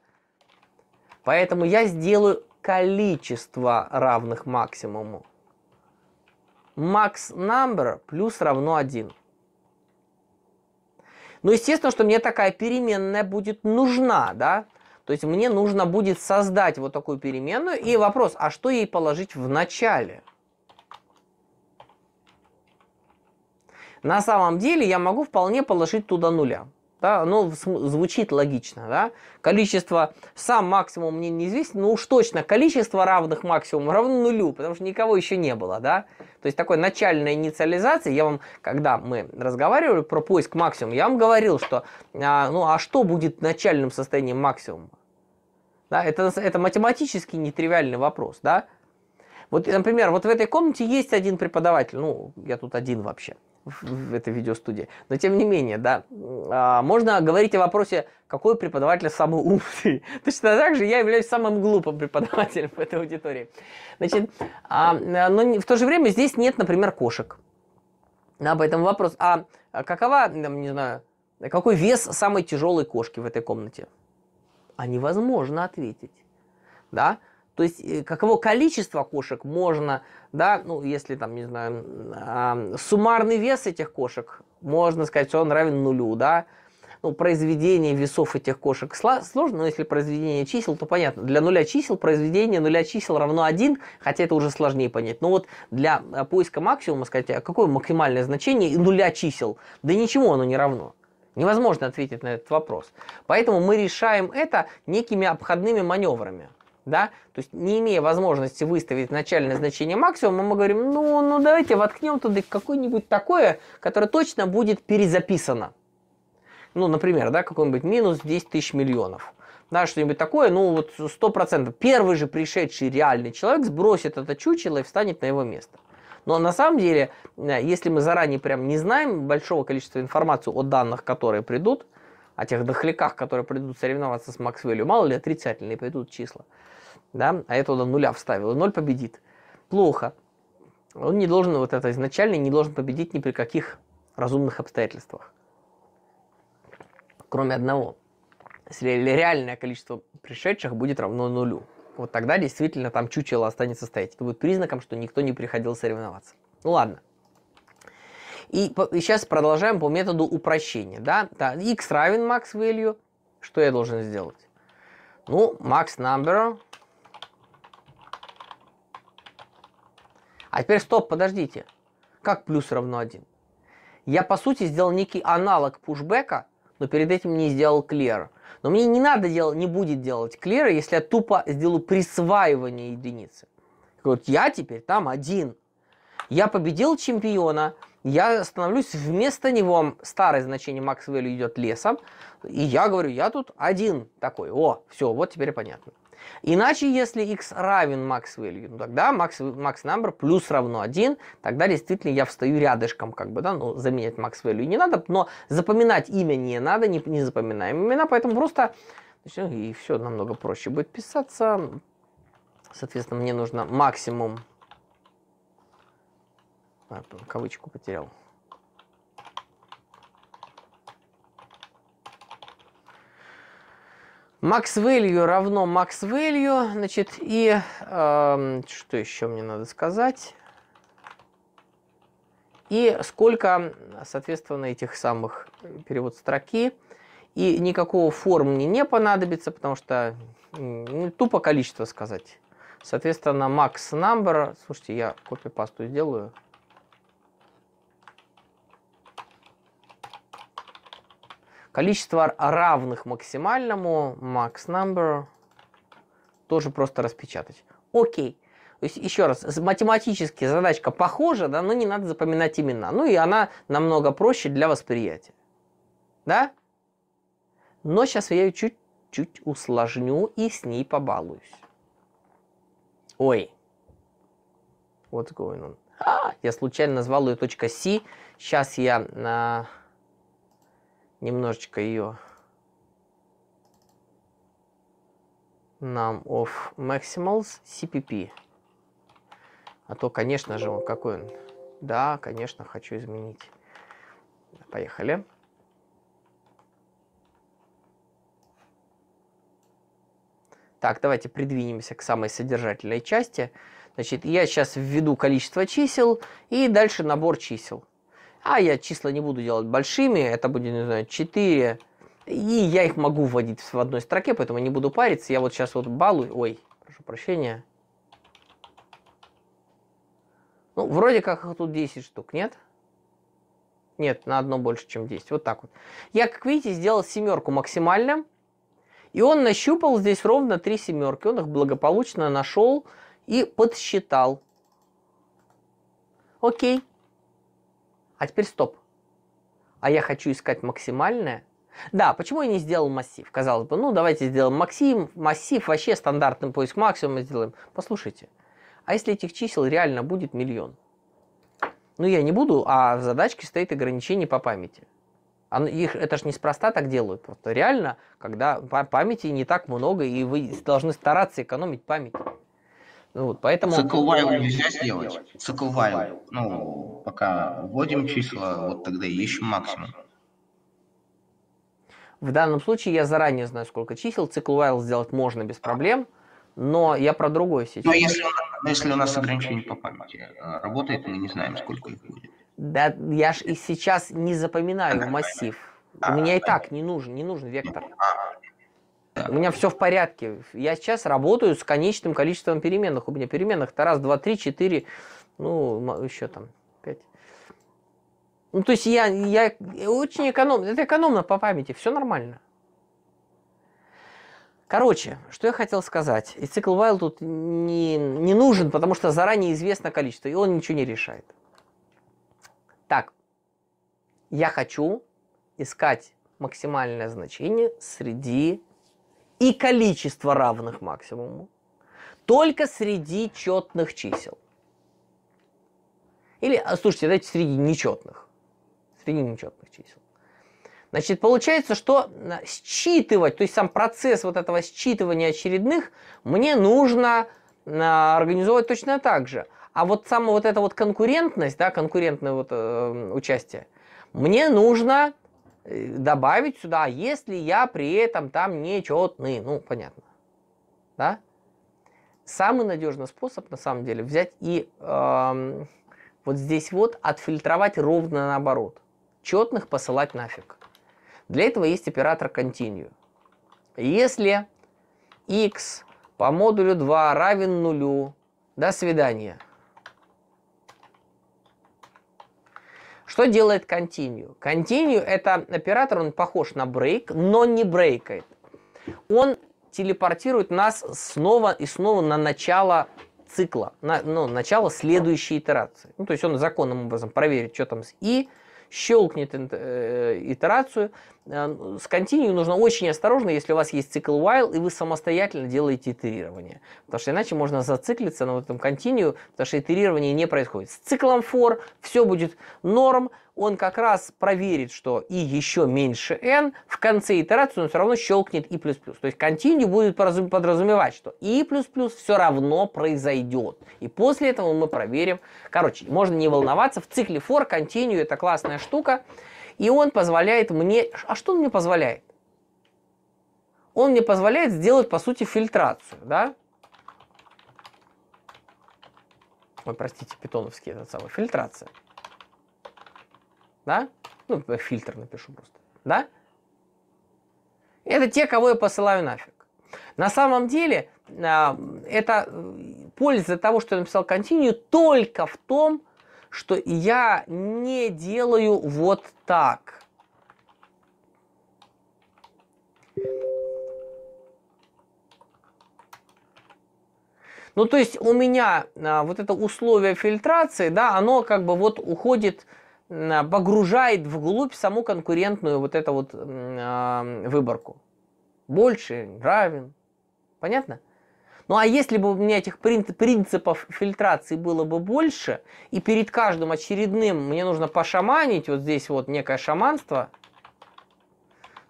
Поэтому я сделаю количество равных максимуму. Max number плюс равно 1. Ну, естественно, что мне такая переменная будет нужна, да? То есть мне нужно будет создать вот такую переменную. И вопрос, а что ей положить в начале? На самом деле я могу вполне положить туда нуля. Да? Оно звучит логично. Да? Количество, сам максимум мне неизвестен, но уж точно количество равных максимумов равно нулю, потому что никого еще не было. Да? То есть такой начальной инициализации, я вам, когда мы разговаривали про поиск максимума, я вам говорил, что а что будет начальным состоянием максимума? Да? Это математически нетривиальный вопрос. Да? Вот, например, вот в этой комнате есть один преподаватель, ну, я тут один вообще в этой видеостудии. Но тем не менее, да, можно говорить о вопросе, какой преподаватель самый умный. Точно так же я являюсь самым глупым преподавателем в этой аудитории. Значит, но в то же время здесь нет, например, кошек. Да, поэтому вопрос, а какова, не знаю, какой вес самой тяжелой кошки в этой комнате? А невозможно ответить. Да? То есть, каково количество кошек можно, да, ну, если там, не знаю, суммарный вес этих кошек, можно сказать, что он равен нулю, да. Ну, произведение весов этих кошек сложно, но если произведение чисел, то понятно. Для нуля чисел произведение нуля чисел равно 1, хотя это уже сложнее понять. Но вот для поиска максимума, сказать, а какое максимальное значение нуля чисел? Да ничему оно не равно. Невозможно ответить на этот вопрос. Поэтому мы решаем это некими обходными маневрами. Да? То есть, не имея возможности выставить начальное значение максимума, мы говорим, ну давайте воткнем туда какое-нибудь такое, которое точно будет перезаписано. Ну, например, да, какой-нибудь минус 10 тысяч миллионов. Да, что-нибудь такое, ну вот 100%. Первый же пришедший реальный человек сбросит это чучело и встанет на его место. Но на самом деле, если мы заранее прям не знаем большого количества информации о данных, которые придут, о тех дохляках, которые придут соревноваться с Максвеллю, мало ли отрицательные придут числа. Да? А я туда нуля вставил, и ноль победит. Плохо. Он не должен, вот это изначально, не должен победить ни при каких разумных обстоятельствах. Кроме одного. Если реальное количество пришедших будет равно нулю, вот тогда действительно там чучело останется стоять. Это будет признаком, что никто не приходил соревноваться. Ну ладно. И сейчас продолжаем по методу упрощения. Да? X равен max value. Что я должен сделать? Ну, max number. А теперь стоп, подождите. Как плюс равно 1? Я, по сути, сделал некий аналог пушбека, но перед этим не сделал clear. Но мне не надо делать, не будет делать clear, если я тупо сделаю присваивание единицы. Вот я теперь там один. Я победил чемпиона. Я становлюсь вместо него, старое значение max value идет лесом, и я говорю, я тут один такой. О, все, вот теперь понятно. Иначе, если x равен max value, тогда max number плюс равно 1, тогда действительно я встаю рядышком, как бы, да, ну, заменять max value не надо, но запоминать имя не надо, не запоминаем имена, поэтому просто, и все намного проще будет писаться. Соответственно, мне нужно максимум. Кавычку потерял. Max value равно max value. Значит, и что еще мне надо сказать? И сколько, соответственно, этих самых перевод строки. И никакого форм мне не понадобится, потому что тупо количество сказать. Соответственно, max number. Слушайте, я копипасту сделаю. Количество равных максимальному, max number, тоже просто распечатать. Окей. То есть, еще раз, математически задачка похожа, да, но не надо запоминать имена. Ну и она намного проще для восприятия. Да? Но сейчас я ее чуть-чуть усложню и с ней побалуюсь. Ой. What's going on? Я случайно назвал ее .c. Сейчас я... немножечко ее num of maximals cpp. А то, конечно же, он какой он. Да, конечно, хочу изменить. Поехали. Так, давайте придвинемся к самой содержательной части. Значит, я сейчас введу количество чисел и дальше набор чисел. А я числа не буду делать большими, это будет, не знаю, 4. И я их могу вводить в одной строке, поэтому не буду париться. Я вот сейчас вот балую. Ой, прошу прощения. Ну, вроде как тут 10 штук, нет? Нет, на одно больше, чем 10. Вот так вот. Я, как видите, сделал семерку максимально. И он нащупал здесь ровно 3 семерки. Он их благополучно нашел и подсчитал. Окей. А теперь стоп. А я хочу искать максимальное. Да, почему я не сделал массив? Казалось бы, ну давайте сделаем массив, вообще стандартный поиск максимума сделаем. Послушайте, а если этих чисел реально будет миллион? Ну я не буду, а в задачке стоит ограничение по памяти. Это ж неспроста так делают, просто реально, когда памяти не так много, и вы должны стараться экономить память. Ну, вот, поэтому... Цикл while нельзя сделать. Цикл while. Ну, пока вводим числа, вот тогда и ищем максимум. В данном случае я заранее знаю, сколько чисел. Цикл while сделать можно без проблем, но я про другое сейчас. Но если у нас ограничение по памяти работает, мы не знаем, сколько их будет. Да, я ж и сейчас не запоминаю массив. У меня и так не нужен вектор. У меня все в порядке. Я сейчас работаю с конечным количеством переменных. У меня переменных-то раз, два, три, четыре, ну, еще там, 5. Ну, то есть я очень экономно. Это экономно по памяти, все нормально. Короче, что я хотел сказать. И цикл while тут не нужен, потому что заранее известно количество, и он ничего не решает. Так, я хочу искать максимальное значение среди и количество равных максимуму, только среди четных чисел. Или, слушайте, давайте среди нечетных чисел. Значит, получается, что считывать, то есть сам процесс вот этого считывания очередных мне нужно организовать точно так же. А вот сама вот эта вот конкурентность, да, конкурентное вот, участие, мне нужно добавить сюда, если я при этом там нечетный. Ну, понятно. Да? Самый надежный способ, на самом деле, взять и вот здесь вот отфильтровать ровно наоборот. Четных посылать нафиг. Для этого есть оператор continue. Если x по модулю 2 равен 0, до свидания. Что делает continue? Continue — это оператор, он похож на break, но не брейкает. Он телепортирует нас снова и снова на начало цикла, начало следующей итерации. Ну, то есть он законным образом проверит, что там с и, щелкнет итерацию. С continue нужно очень осторожно, если у вас есть цикл while, и вы самостоятельно делаете итерирование. Потому что иначе можно зациклиться на этом continue, потому что итерирование не происходит. С циклом for все будет норм, он как раз проверит, что и еще меньше n, в конце итерации он все равно щелкнет и++. То есть continue будет подразумевать, что и++ все равно произойдет. И после этого мы проверим. Короче, можно не волноваться, в цикле for continue — это классная штука. И он позволяет мне... А что он мне позволяет? Он мне позволяет сделать, по сути, фильтрацию, да? Ой, простите, питоновский этот самый. Фильтрация. Да? Ну, фильтр напишу просто. Да? Это те, кого я посылаю нафиг. На самом деле, это польза того, что я написал continue, только в том, что я не делаю вот так. Ну, то есть у меня вот это условие фильтрации, да, оно как бы вот уходит, погружает вглубь саму конкурентную вот эту вот выборку. Больше, равен. Понятно? Ну, а если бы у меня этих принципов фильтрации было бы больше, и перед каждым очередным мне нужно пошаманить, вот здесь вот некое шаманство,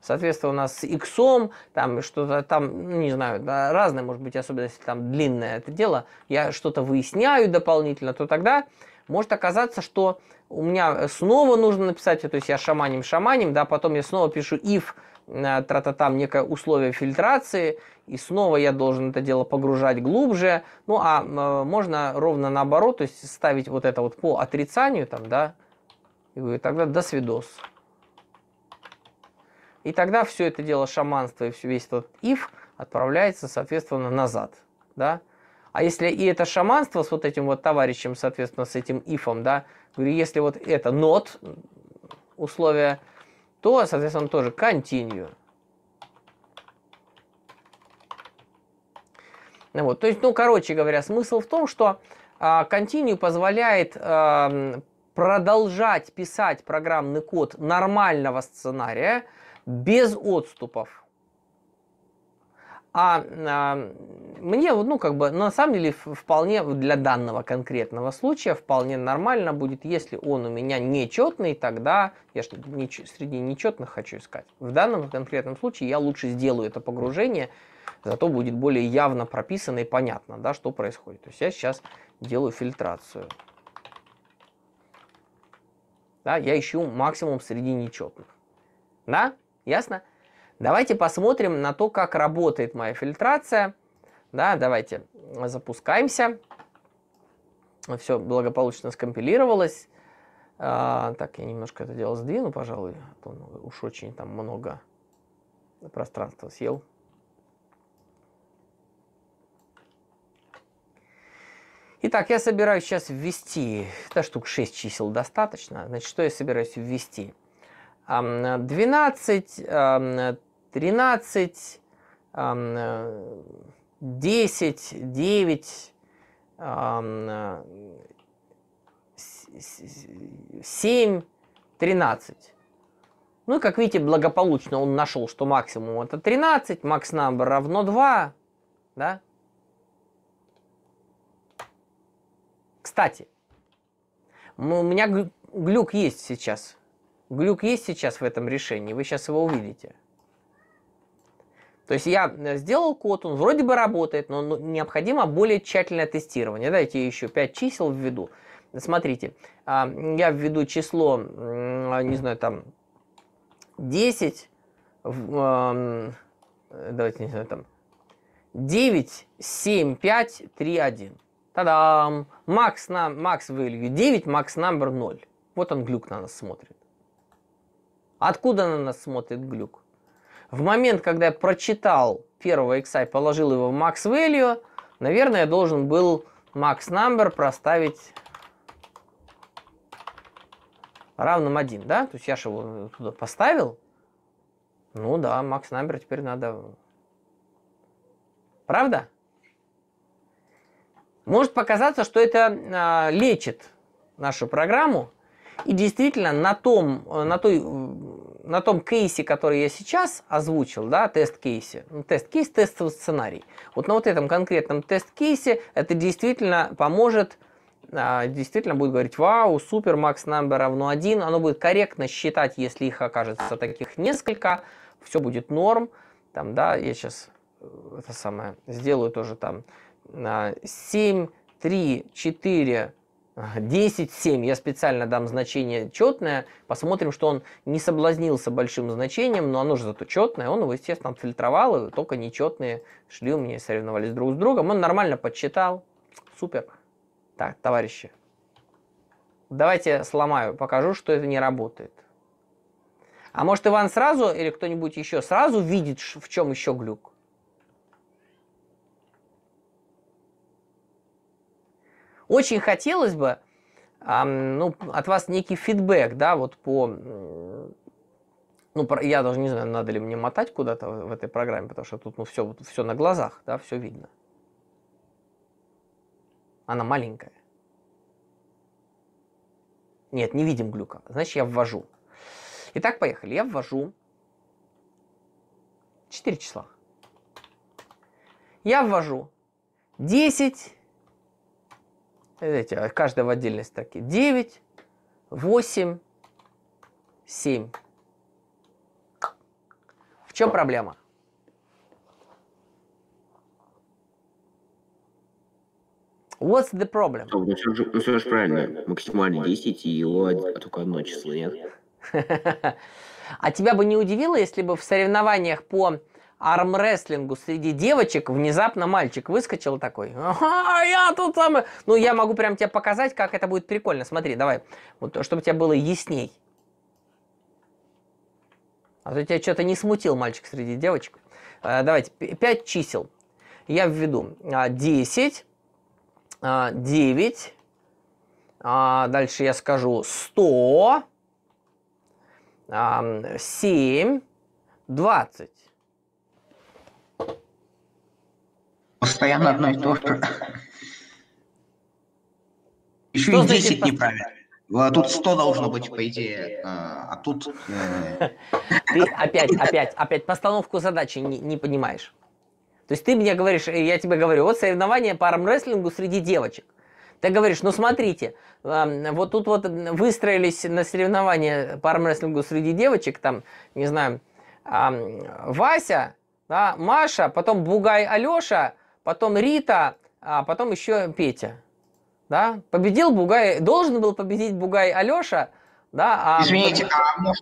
Соответственно, у нас с иксом, там что-то там, не знаю, да, разное, может быть, особенно если там длинное это дело, я что-то выясняю дополнительно, то тогда может оказаться, что у меня снова нужно написать, то есть я шаманим, да, потом я снова пишу if, там некое условие фильтрации, и снова я должен это дело погружать глубже. Ну, а можно ровно наоборот, то есть ставить вот это вот по отрицанию, там, да, и тогда до свидос. И тогда все это дело шаманства и весь этот if отправляется, соответственно, назад, да. А если и это шаманство с вот этим вот товарищем, соответственно, с этим ифом, да, говорю, если вот это not условие, то, соответственно, тоже continue. Вот, то есть, ну, короче говоря, смысл в том, что continue позволяет продолжать писать программный код нормального сценария без отступов. Мне, ну, как бы, на самом деле, вполне для данного конкретного случая вполне нормально будет, если он у меня нечетный, тогда я что, среди нечетных хочу искать. В данном конкретном случае я лучше сделаю это погружение, зато будет более явно прописано и понятно, да, что происходит. То есть я сейчас делаю фильтрацию. Да, я ищу максимум среди нечетных. Да? Ясно? Давайте посмотрим на то, как работает моя фильтрация. Да, давайте запускаемся. Все благополучно скомпилировалось. Так, я немножко это дело сдвину, пожалуй. А то уж очень там много пространства съел. Итак, я собираюсь сейчас ввести. Да, штук 6 чисел достаточно. Значит, что я собираюсь ввести? 12... 13, 10, 9, 7, 13. Ну, как видите, благополучно он нашел, что максимум это 13, max number равно 2. Да? Кстати, у меня глюк есть сейчас. Глюк есть сейчас в этом решении, вы сейчас его увидите. То есть я сделал код, он вроде бы работает, но необходимо более тщательное тестирование. Дайте я еще 5 чисел введу. Смотрите, я введу число, не знаю, там 10, давайте, не знаю, там 9, 7, 5, 3, 1. Та-дам! Макс value 9, макс number 0. Вот он, глюк, на нас смотрит. Откуда на нас смотрит глюк? В момент, когда я прочитал первого икса и положил его в max value, наверное, я должен был max number проставить равным 1, да? То есть я же его туда поставил. Ну да, max number теперь надо... Правда? Может показаться, что это лечит нашу программу. И действительно, на том кейсе, который я сейчас озвучил, да, тест-кейсе, тест-кейс, тестовый сценарий, вот на вот этом конкретном тест-кейсе это действительно поможет, действительно будет говорить, вау, супер, max number равно 1, оно будет корректно считать, если их окажется таких несколько, все будет норм, там, да, я сейчас это самое сделаю тоже там 7, 3, 4... 10, 7. Я специально дам значение четное. Посмотрим, что он не соблазнился большим значением, но оно же зато четное. Он его, естественно, отфильтровал, и только нечетные шли у меня и соревновались друг с другом. Он нормально подсчитал. Супер. Так, товарищи. Давайте сломаю, покажу, что это не работает. А может, Иван сразу или кто-нибудь еще сразу видит, в чем еще глюк? Очень хотелось бы, ну, от вас некий фидбэк, да, вот по, ну, я даже не знаю, надо ли мне мотать куда-то в этой программе, потому что тут, ну, все на глазах, да, все видно. Она маленькая. Нет, не видим глюка, значит, я ввожу. Итак, поехали, я ввожу 4 числа. Я ввожу 10... Видите, каждая в отдельной строке. 9, 8, 7. В чем проблема? What's the problem? Ну все же правильно, максимально 10 и его только одно число, нет? А тебя бы не удивило, если бы в соревнованиях по армрестлингу среди девочек внезапно мальчик выскочил такой: ага, я тут самый... Ну, я могу прям тебе показать, как это будет прикольно. Смотри, давай, вот, чтобы тебе было ясней. А то тебя что-то не смутил мальчик среди девочек. Давайте, 5 чисел я введу. 10, 9, дальше я скажу 100, 7, 20. Постоянно одно и то же. Еще и 10 неправильно. Тут 100 должно быть, по идее, а тут... Ты опять постановку задачи не понимаешь. То есть ты мне говоришь, я тебе говорю, вот соревнования по армрестлингу среди девочек. Ты говоришь, ну смотрите, вот тут вот выстроились на соревнования по армрестлингу среди девочек, там, не знаю, Вася, да, Маша, потом Бугай Алёша, потом Рита, а потом еще Петя. Да? Победил Бугай, должен был победить Бугай Алёша, да, извините, можно,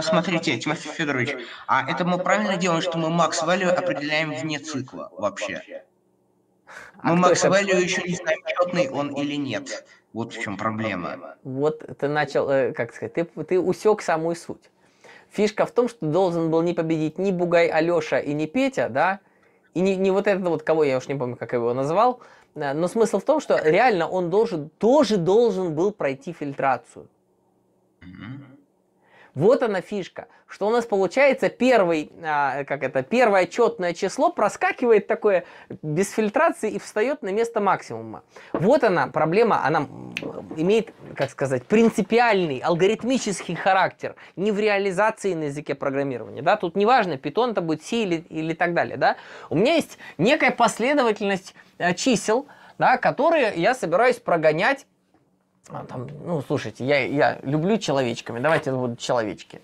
смотрите, Тимофей Федорович, а это мы правильно делаем, что мы макс-валю определяем вне цикла вообще? Мы макс-валю еще не знаем, четный он или нет. Вот в чем проблема. Вот ты начал, как сказать, ты усек самую суть. Фишка в том, что должен был не победить ни Бугай Алёша и ни Петя, да, и не вот этот вот, кого я уж не помню, как его назвал, но смысл в том, что реально он тоже должен был пройти фильтрацию. Вот она фишка, что у нас получается первое четное число проскакивает такое без фильтрации и встает на место максимума. Вот она проблема, она имеет, как сказать, принципиальный алгоритмический характер, не в реализации на языке программирования, да, тут неважно, Python это будет C или так далее, да. У меня есть некая последовательность чисел, да, которые я собираюсь прогонять. Там, ну, слушайте, я люблю человечками. Давайте это будут человечки.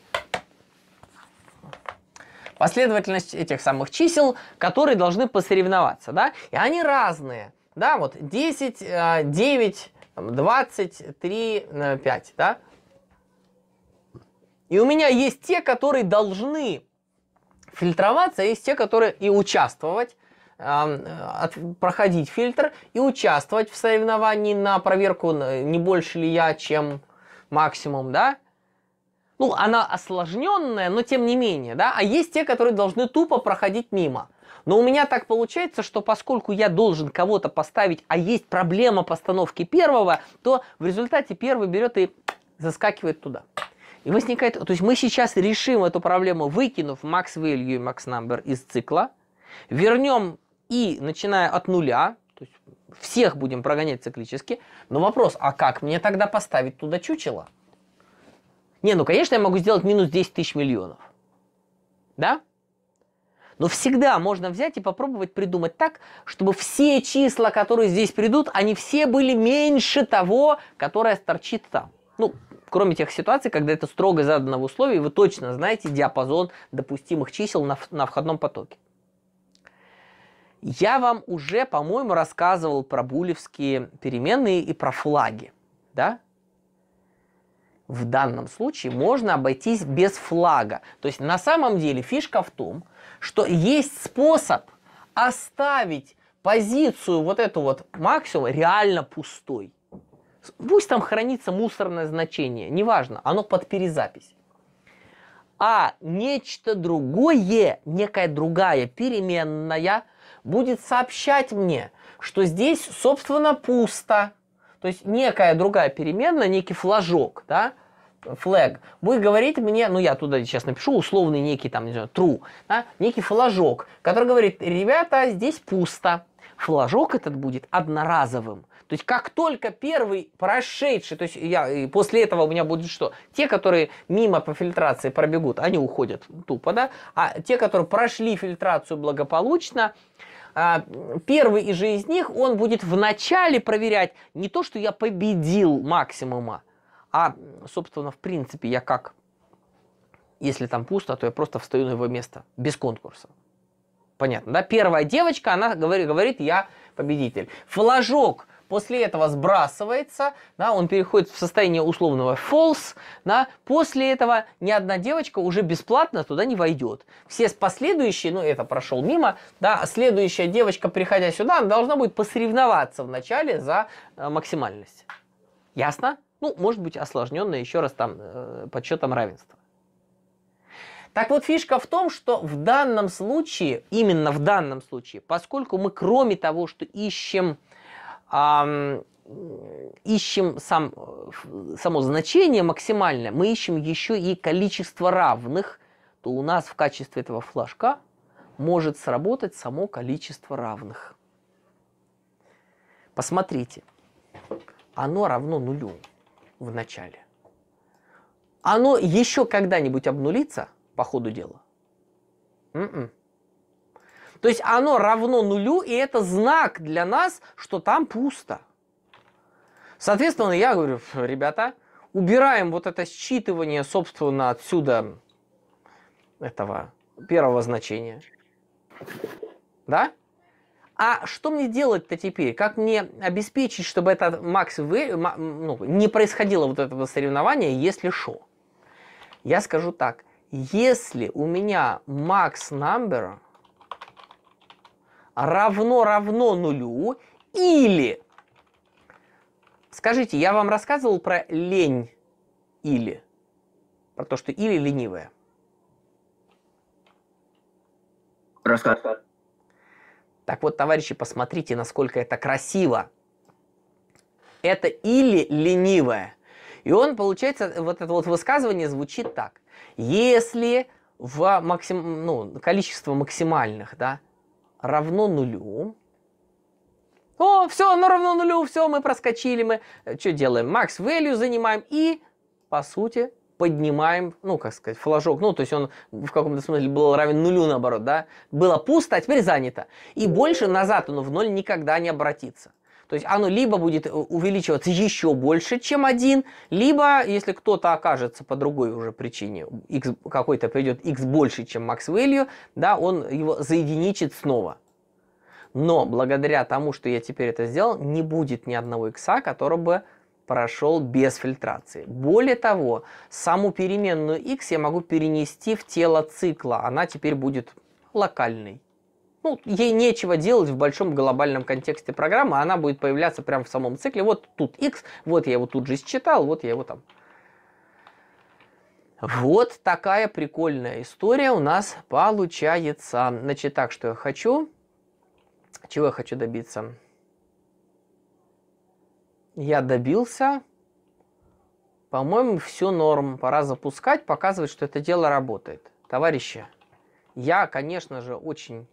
Последовательность этих самых чисел, которые должны посоревноваться, да? И они разные, да? Вот 10, 9, 23, 5, да? И у меня есть те, которые должны фильтроваться, есть те, которые и участвовать, проходить фильтр и участвовать в соревновании на проверку, не больше ли я, чем максимум, да? Ну, она осложненная, но тем не менее, да? А есть те, которые должны тупо проходить мимо. Но у меня так получается, что поскольку я должен кого-то поставить, а есть проблема постановки первого, то в результате первый берет и заскакивает туда. И возникает... То есть мы сейчас решим эту проблему, выкинув max value и max number из цикла, вернем и, начиная от нуля, то есть всех будем прогонять циклически, но вопрос, а как мне тогда поставить туда чучело? Не, ну, конечно, я могу сделать минус 10 тысяч миллионов, да? Но всегда можно взять и попробовать придумать так, чтобы все числа, которые здесь придут, они все были меньше того, которое торчит там. Ну, кроме тех ситуаций, когда это строго задано в условии, вы точно знаете диапазон допустимых чисел на входном потоке. Я вам уже, по-моему, рассказывал про булевские переменные и про флаги, да? В данном случае можно обойтись без флага. То есть на самом деле фишка в том, что есть способ оставить позицию вот эту вот максимум реально пустой. Пусть там хранится мусорное значение, неважно, оно под перезапись. А нечто другое, некая другая переменная, будет сообщать мне, что здесь, собственно, пусто. То есть некая другая переменная, некий флажок, да, флаг, будет говорить мне, ну я туда сейчас напишу условный некий там, не знаю, true, да, некий флажок, который говорит, ребята, здесь пусто. Флажок этот будет одноразовым. То есть как только первый прошедший, то есть и после этого у меня будет что? Те, которые мимо по фильтрации пробегут, они уходят тупо, да? А те, которые прошли фильтрацию благополучно, первый же из них, он будет вначале проверять не то, что я победил максимума, а, собственно, в принципе, я как Если там пусто, то я просто встаю на его место. Без конкурса. Понятно, да? Первая девочка, она говорит, я победитель. Флажок после этого сбрасывается, да, он переходит в состояние условного false, да, после этого ни одна девочка уже бесплатно туда не войдет. Все последующие, ну это прошел мимо, да, следующая девочка, приходя сюда, она должна будет посоревноваться вначале за максимальность. Ясно? Ну, может быть, осложненное еще раз там подсчетом равенства. Так вот, фишка в том, что в данном случае, именно в данном случае, поскольку мы кроме того, что ищем само значение максимальное, мы ищем еще и количество равных, то у нас в качестве этого флажка может сработать само количество равных. Посмотрите, оно равно нулю в начале. Оно еще когда-нибудь обнулится по ходу дела? То есть оно равно нулю, и это знак для нас, что там пусто. Соответственно, я говорю, ребята, убираем вот это считывание, собственно, отсюда этого первого значения. Да? А что мне делать-то теперь? Как мне обеспечить, чтобы это не происходило вот этого соревнования, если шо? Я скажу так. Если у меня max number равно нулю, или... Скажите, я вам рассказывал про лень или? Про то, что или ленивая. Рассказывал. Так вот, товарищи, посмотрите, насколько это красиво. Это или ленивая. И он, получается, вот это вот высказывание звучит так. Если количество максимальных, да, равно нулю. О, все, оно равно нулю, все, мы проскочили, мы что делаем? Max value занимаем и, по сути, поднимаем, ну, как сказать, флажок. Ну, то есть он в каком-то смысле был равен нулю, наоборот, да. Было пусто, а теперь занято. И больше назад оно в ноль никогда не обратится. То есть оно либо будет увеличиваться еще больше, чем 1, либо, если кто-то окажется по другой уже причине, какой-то придет x больше, чем max value, да, он его заединичит снова. Но благодаря тому, что я теперь это сделал, не будет ни одного x, который бы прошел без фильтрации. Более того, саму переменную x я могу перенести в тело цикла. Она теперь будет локальной. Ну, ей нечего делать в большом глобальном контексте программы, она будет появляться прямо в самом цикле. Вот тут x, вот я его тут же считал, вот я его там. Вот такая прикольная история у нас получается. Значит, так, что я хочу? Чего я хочу добиться? Я добился. По-моему, все норм. Пора запускать, показывать, что это дело работает. Товарищи, я, конечно же, очень...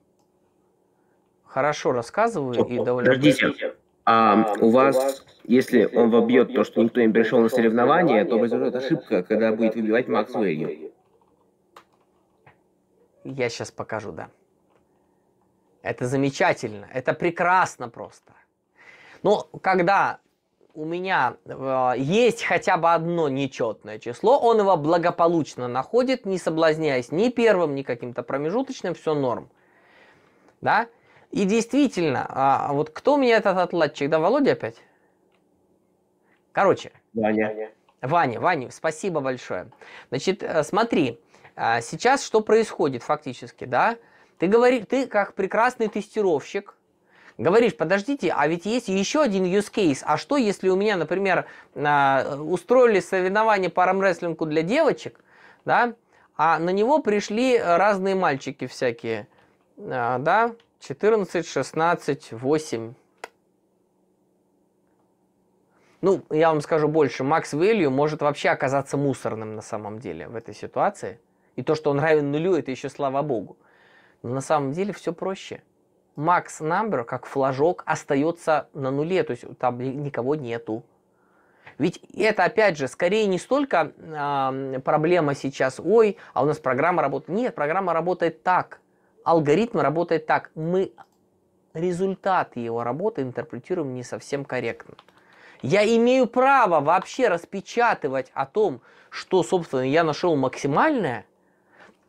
хорошо рассказываю и довольно... Подождите, у вас, если он вобьет то, что никто не пришел на соревнование, то произойдет ошибка, когда будет выбивать max value. Я сейчас покажу, да. Это замечательно, это прекрасно просто. Но когда у меня есть хотя бы одно нечетное число, он его благополучно находит, не соблазняясь ни первым, ни каким-то промежуточным, все норм. Да? И действительно, вот кто у меня этот отладчик? Да, Володя опять? Короче. Ваня, спасибо большое. Значит, смотри, сейчас что происходит фактически, да? Ты как прекрасный тестировщик говоришь, подождите, а ведь есть еще один use case. А что, если у меня, например, устроили соревнование по армрестлингу для девочек, да? А на него пришли разные мальчики всякие, да? 14, 16, 8. Ну, я вам скажу больше. Max value может вообще оказаться мусорным на самом деле в этой ситуации. И то, что он равен нулю, это еще слава богу. Но на самом деле все проще. Max number, как флажок, остается на нуле. То есть там никого нету. Ведь это, опять же, скорее не столько проблема сейчас. Ой, а у нас программа работает. Нет, программа работает так. Алгоритм работает так. Мы результаты его работы интерпретируем не совсем корректно. Я имею право вообще распечатывать о том, что, собственно, я нашел максимальное,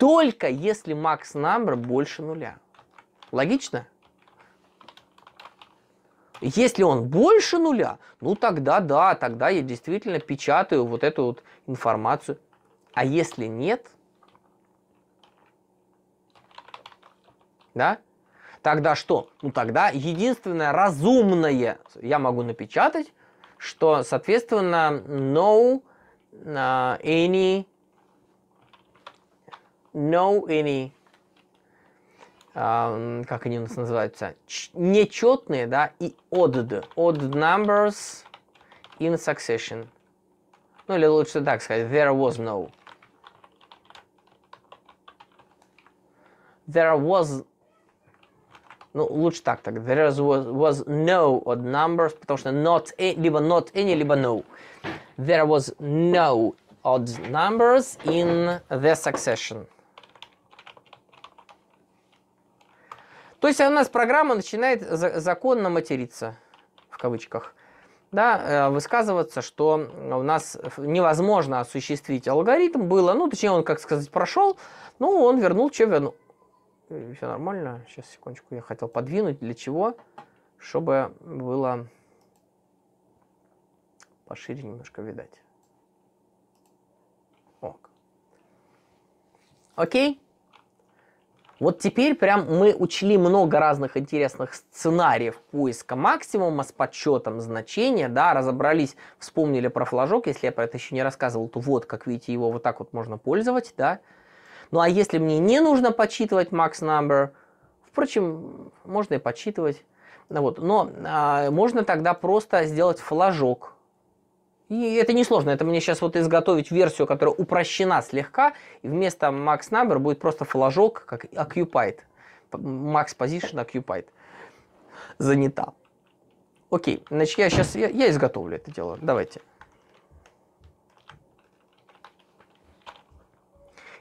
только если max number больше нуля. Логично? Если он больше нуля, ну тогда да, тогда я действительно печатаю вот эту вот информацию. А если нет, да, тогда что? Ну тогда единственное разумное я могу напечатать, что, соответственно, no any, как они у нас называются, нечетные, да, и odd numbers in succession. Ну или лучше так сказать, there was no odd numbers, потому что not any, либо no. There was no odd numbers in the succession. То есть у нас программа начинает законно материться, в кавычках, да, высказываться, что у нас невозможно осуществить алгоритм было, ну, точнее, он, как сказать, прошел, ну, он вернул, что вернул. Все нормально, сейчас, секундочку, я хотел подвинуть, для чего? Чтобы было пошире немножко видать. Ок. Окей. Вот теперь прям мы учли много разных интересных сценариев поиска максимума с подсчетом значения, да, разобрались, вспомнили про флажок, если я про это еще не рассказывал, то вот, как видите, его вот так вот можно пользовать, да. Ну а если мне не нужно подсчитывать max number, впрочем, можно и подсчитывать, вот, но можно тогда просто сделать флажок. И это несложно, это мне сейчас вот изготовить версию, которая упрощена слегка, и вместо max number будет просто флажок, как occupied, max position occupied, занята. Окей, значит, я сейчас, я изготовлю это дело, давайте.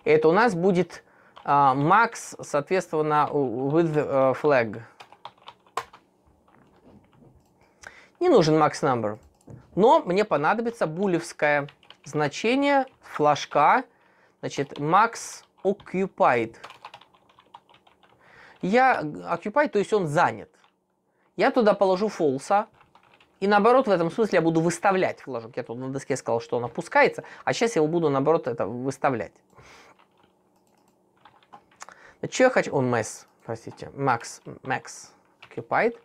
Это у нас будет max, соответственно, with flag. Не нужен max number. Но мне понадобится булевское значение флажка, значит, max occupied. Я occupied, то есть он занят. Я туда положу false, и наоборот, в этом смысле я буду выставлять флажок. Я тут на доске сказал, что он опускается, а сейчас я его буду, наоборот, это выставлять. Что я хочу? Он max, простите, max occupied.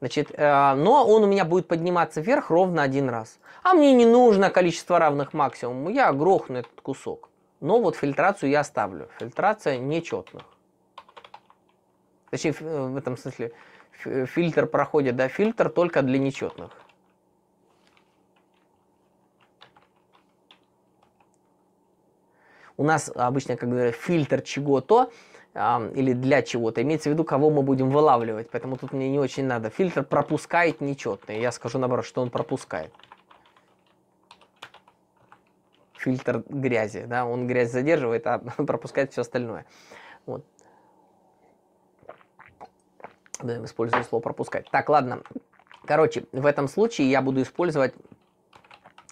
Значит, но он у меня будет подниматься вверх ровно один раз. А мне не нужно количество равных максимуму. Я грохну этот кусок. Но вот фильтрацию я оставлю. Фильтрация нечетных. Точнее, в этом смысле, фильтр проходит, да, фильтр только для нечетных. У нас обычно, как говорят, фильтр чего-то, или для чего-то. Имеется в виду, кого мы будем вылавливать. Поэтому тут мне не очень надо. Фильтр пропускает нечетные. Я скажу наоборот, что он пропускает. Фильтр грязи. Да? Он грязь задерживает, а пропускает все остальное. Вот. Да, использую слово пропускать. Так, ладно. Короче, в этом случае я буду использовать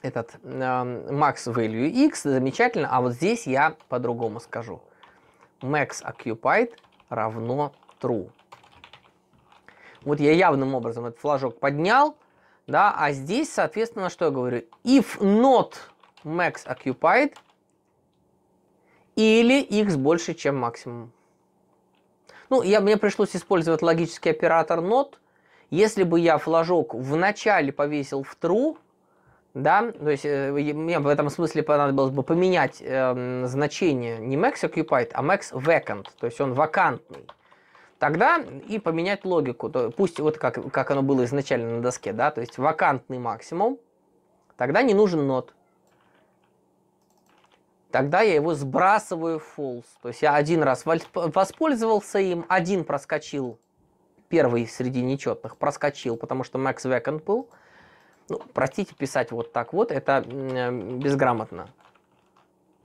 этот max value x. Замечательно. А вот здесь я по-другому скажу. Max occupied равно true. Вот я явным образом этот флажок поднял, да, а здесь, соответственно, что я говорю? If not max occupied или x больше, чем максимум. Ну, мне пришлось использовать логический оператор not. Если бы я флажок вначале повесил в true, да, то есть мне в этом смысле понадобилось бы поменять значение не max occupied, а max vacant, то есть он вакантный. Тогда и поменять логику, то, пусть вот как оно было изначально на доске, да, то есть вакантный максимум, тогда не нужен not. Тогда я его сбрасываю в false, то есть я один раз воспользовался им, один проскочил, первый среди нечетных проскочил, потому что max vacant был. Ну, простите, писать вот так вот, это безграмотно.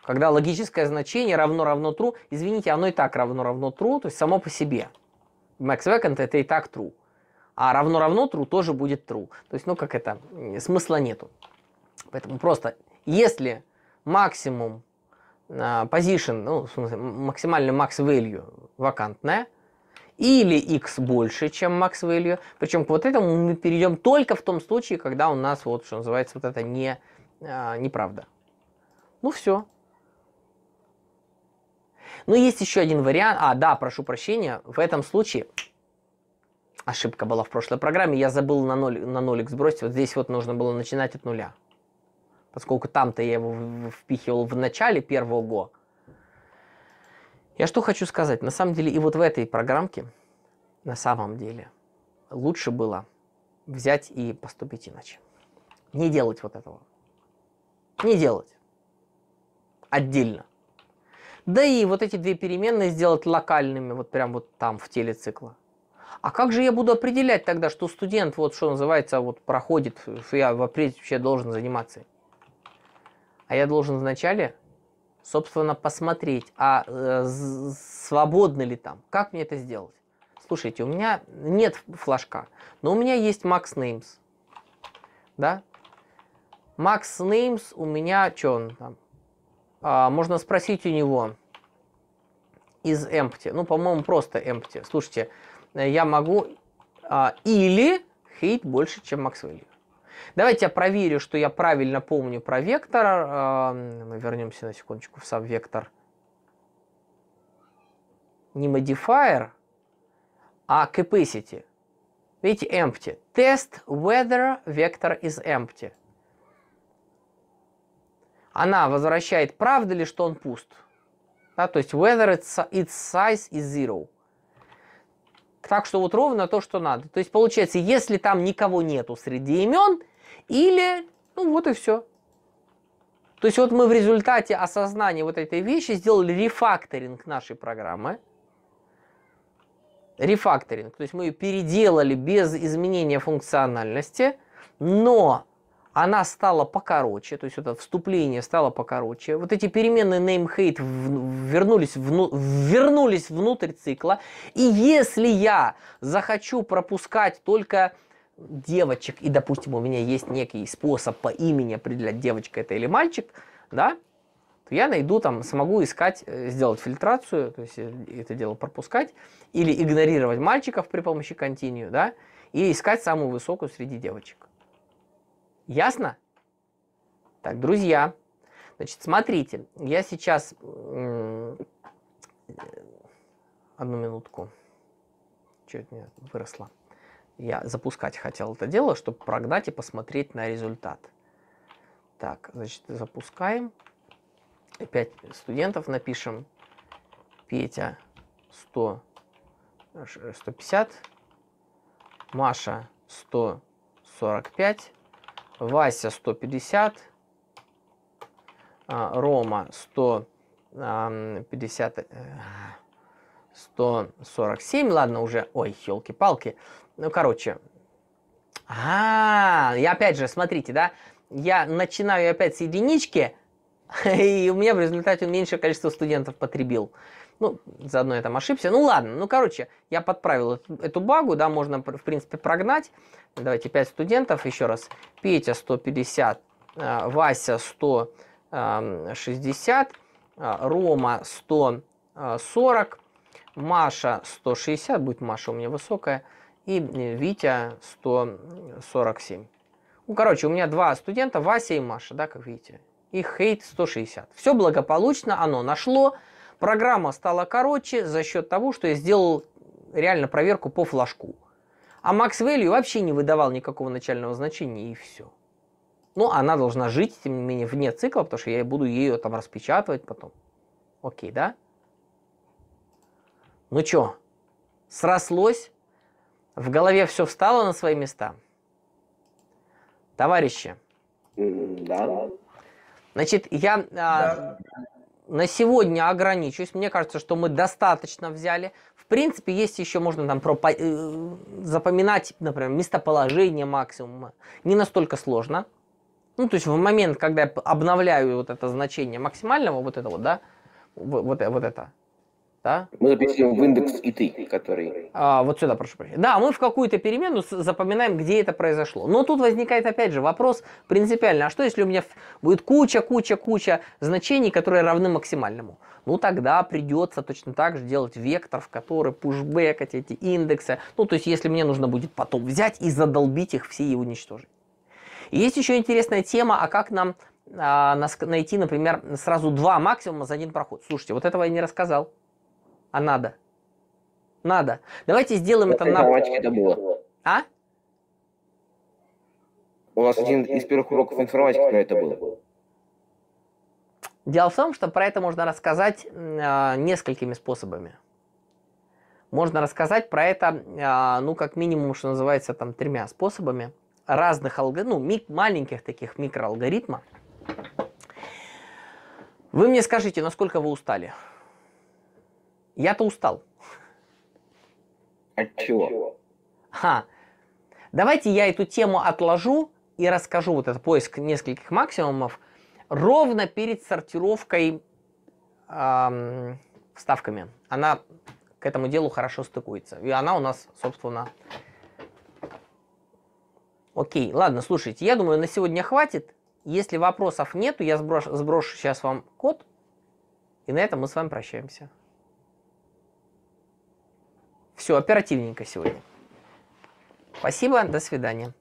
Когда логическое значение равно-равно true, извините, оно и так равно-равно true, то есть само по себе. Max vacant это и так true. А равно-равно true тоже будет true. То есть, ну, как это, смысла нету. Поэтому просто, если максимум position, ну, в смысле, максимальный max value вакантная, или x больше, чем max value. Причем к вот этому мы перейдем только в том случае, когда у нас, вот что называется, вот это неправда. Ну все. Но есть еще один вариант. А, да, прошу прощения, в этом случае ошибка была в прошлой программе. Я забыл на нолик сбросить. Вот здесь вот нужно было начинать от нуля. Поскольку там-то я его впихивал в начале первого го. Я что хочу сказать. На самом деле, и вот в этой программке, на самом деле, лучше было взять и поступить иначе. Не делать вот этого. Не делать. Отдельно. Да и вот эти две переменные сделать локальными, вот прям вот там, в теле цикла. А как же я буду определять тогда, что студент, вот что называется, вот проходит, что я в апреле вообще должен заниматься? А я должен вначале, собственно, посмотреть, а свободно ли там. Как мне это сделать? Слушайте, у меня нет флажка, но у меня есть max names. Да? Max names у меня, что он там? Можно спросить у него из empty. Ну, по-моему, просто empty. Слушайте, я могу или hit больше, чем max value. Давайте я проверю, что я правильно помню про вектор. Мы вернемся на секундочку в сам вектор. Не modifier, а capacity. Видите, empty. Test whether vector is empty. Она возвращает, правда ли, что он пуст. Да, то есть, whether its size is zero. Так что вот ровно то, что надо. То есть, получается, если там никого нету среди имен, или, ну вот и все. То есть, вот мы в результате осознания вот этой вещи сделали рефакторинг нашей программы. Рефакторинг. То есть, мы ее переделали без изменения функциональности, но... Она стала покороче, то есть это вступление стало покороче. Вот эти переменные name-hate вернулись внутрь цикла. И если я захочу пропускать только девочек, и, допустим, у меня есть некий способ по имени определять, девочка это или мальчик, да, то я найду там, смогу искать, сделать фильтрацию, то есть это дело пропускать, или игнорировать мальчиков при помощи continue, да, или искать самую высокую среди девочек. Ясно? Так, друзья, значит, смотрите, я сейчас... Одну минутку. Чё-то у меня выросло. Я запускать хотел это дело, чтобы прогнать и посмотреть на результат. Так, значит, запускаем. Опять студентов напишем. Петя 100, 150. Маша 145. Вася 150, Рома 147, ладно, уже, ой, елки-палки, ну, короче, я опять же, смотрите, да, я начинаю опять с единички, и у меня в результате меньшее количество студентов потребил. Ну, заодно я там ошибся. Ну, ладно. Ну, короче, я подправил эту багу, да, можно, в принципе, прогнать. Давайте 5 студентов, еще раз. Петя 150, Вася 160, Рома 140, Маша 160, будет Маша у меня высокая, и Витя 147. Ну, короче, у меня 2 студента, Вася и Маша, да, как видите. И хейт 160. Все благополучно, оно нашло. Программа стала короче за счет того, что я сделал реально проверку по флажку. А max value вообще не выдавал никакого начального значения, и все. Но она должна жить, тем не менее, вне цикла, потому что я буду ее там распечатывать потом. Окей, да? Ну чё, срослось? В голове все встало на свои места? Товарищи. Да. Значит, я... Да. На сегодня ограничусь. Мне кажется, что мы достаточно взяли. В принципе, есть еще, можно там запоминать, например, местоположение максимума. Не настолько сложно. Ну, то есть в момент, когда я обновляю вот это значение максимального, вот это вот, да, вот это, Да? Мы записываем в индекс и ты, который... вот сюда, прошу прощения. Да, мы в какую-то перемену запоминаем, где это произошло. Но тут возникает, опять же, вопрос принципиально. А что, если у меня будет куча значений, которые равны максимальному? Ну, тогда придется точно так же делать вектор, в который пушбекать эти индексы. Ну, то есть, если мне нужно будет потом взять и задолбить их все и уничтожить. И есть еще интересная тема, а как нам найти, например, сразу два максимума за один проход? Слушайте, вот этого я не рассказал. А надо. Надо. Давайте сделаем это на... Это было. А? У вас один из первых уроков информатики про это был. Дело в том, что про это можно рассказать несколькими способами. Можно рассказать про это, ну, как минимум, что называется, там, 3 способами. Разных алгоритмов, ну, маленьких таких микроалгоритмов. Вы мне скажите, насколько вы устали? Я-то устал. От чего? Ха. Давайте я эту тему отложу и расскажу вот этот поиск нескольких максимумов ровно перед сортировкой вставками. Она к этому делу хорошо стыкуется. И она у нас, собственно... Окей, ладно, слушайте, я думаю, на сегодня хватит. Если вопросов нету, я сброшу сейчас вам код. И на этом мы с вами прощаемся. Все, оперативненько сегодня. Спасибо, до свидания.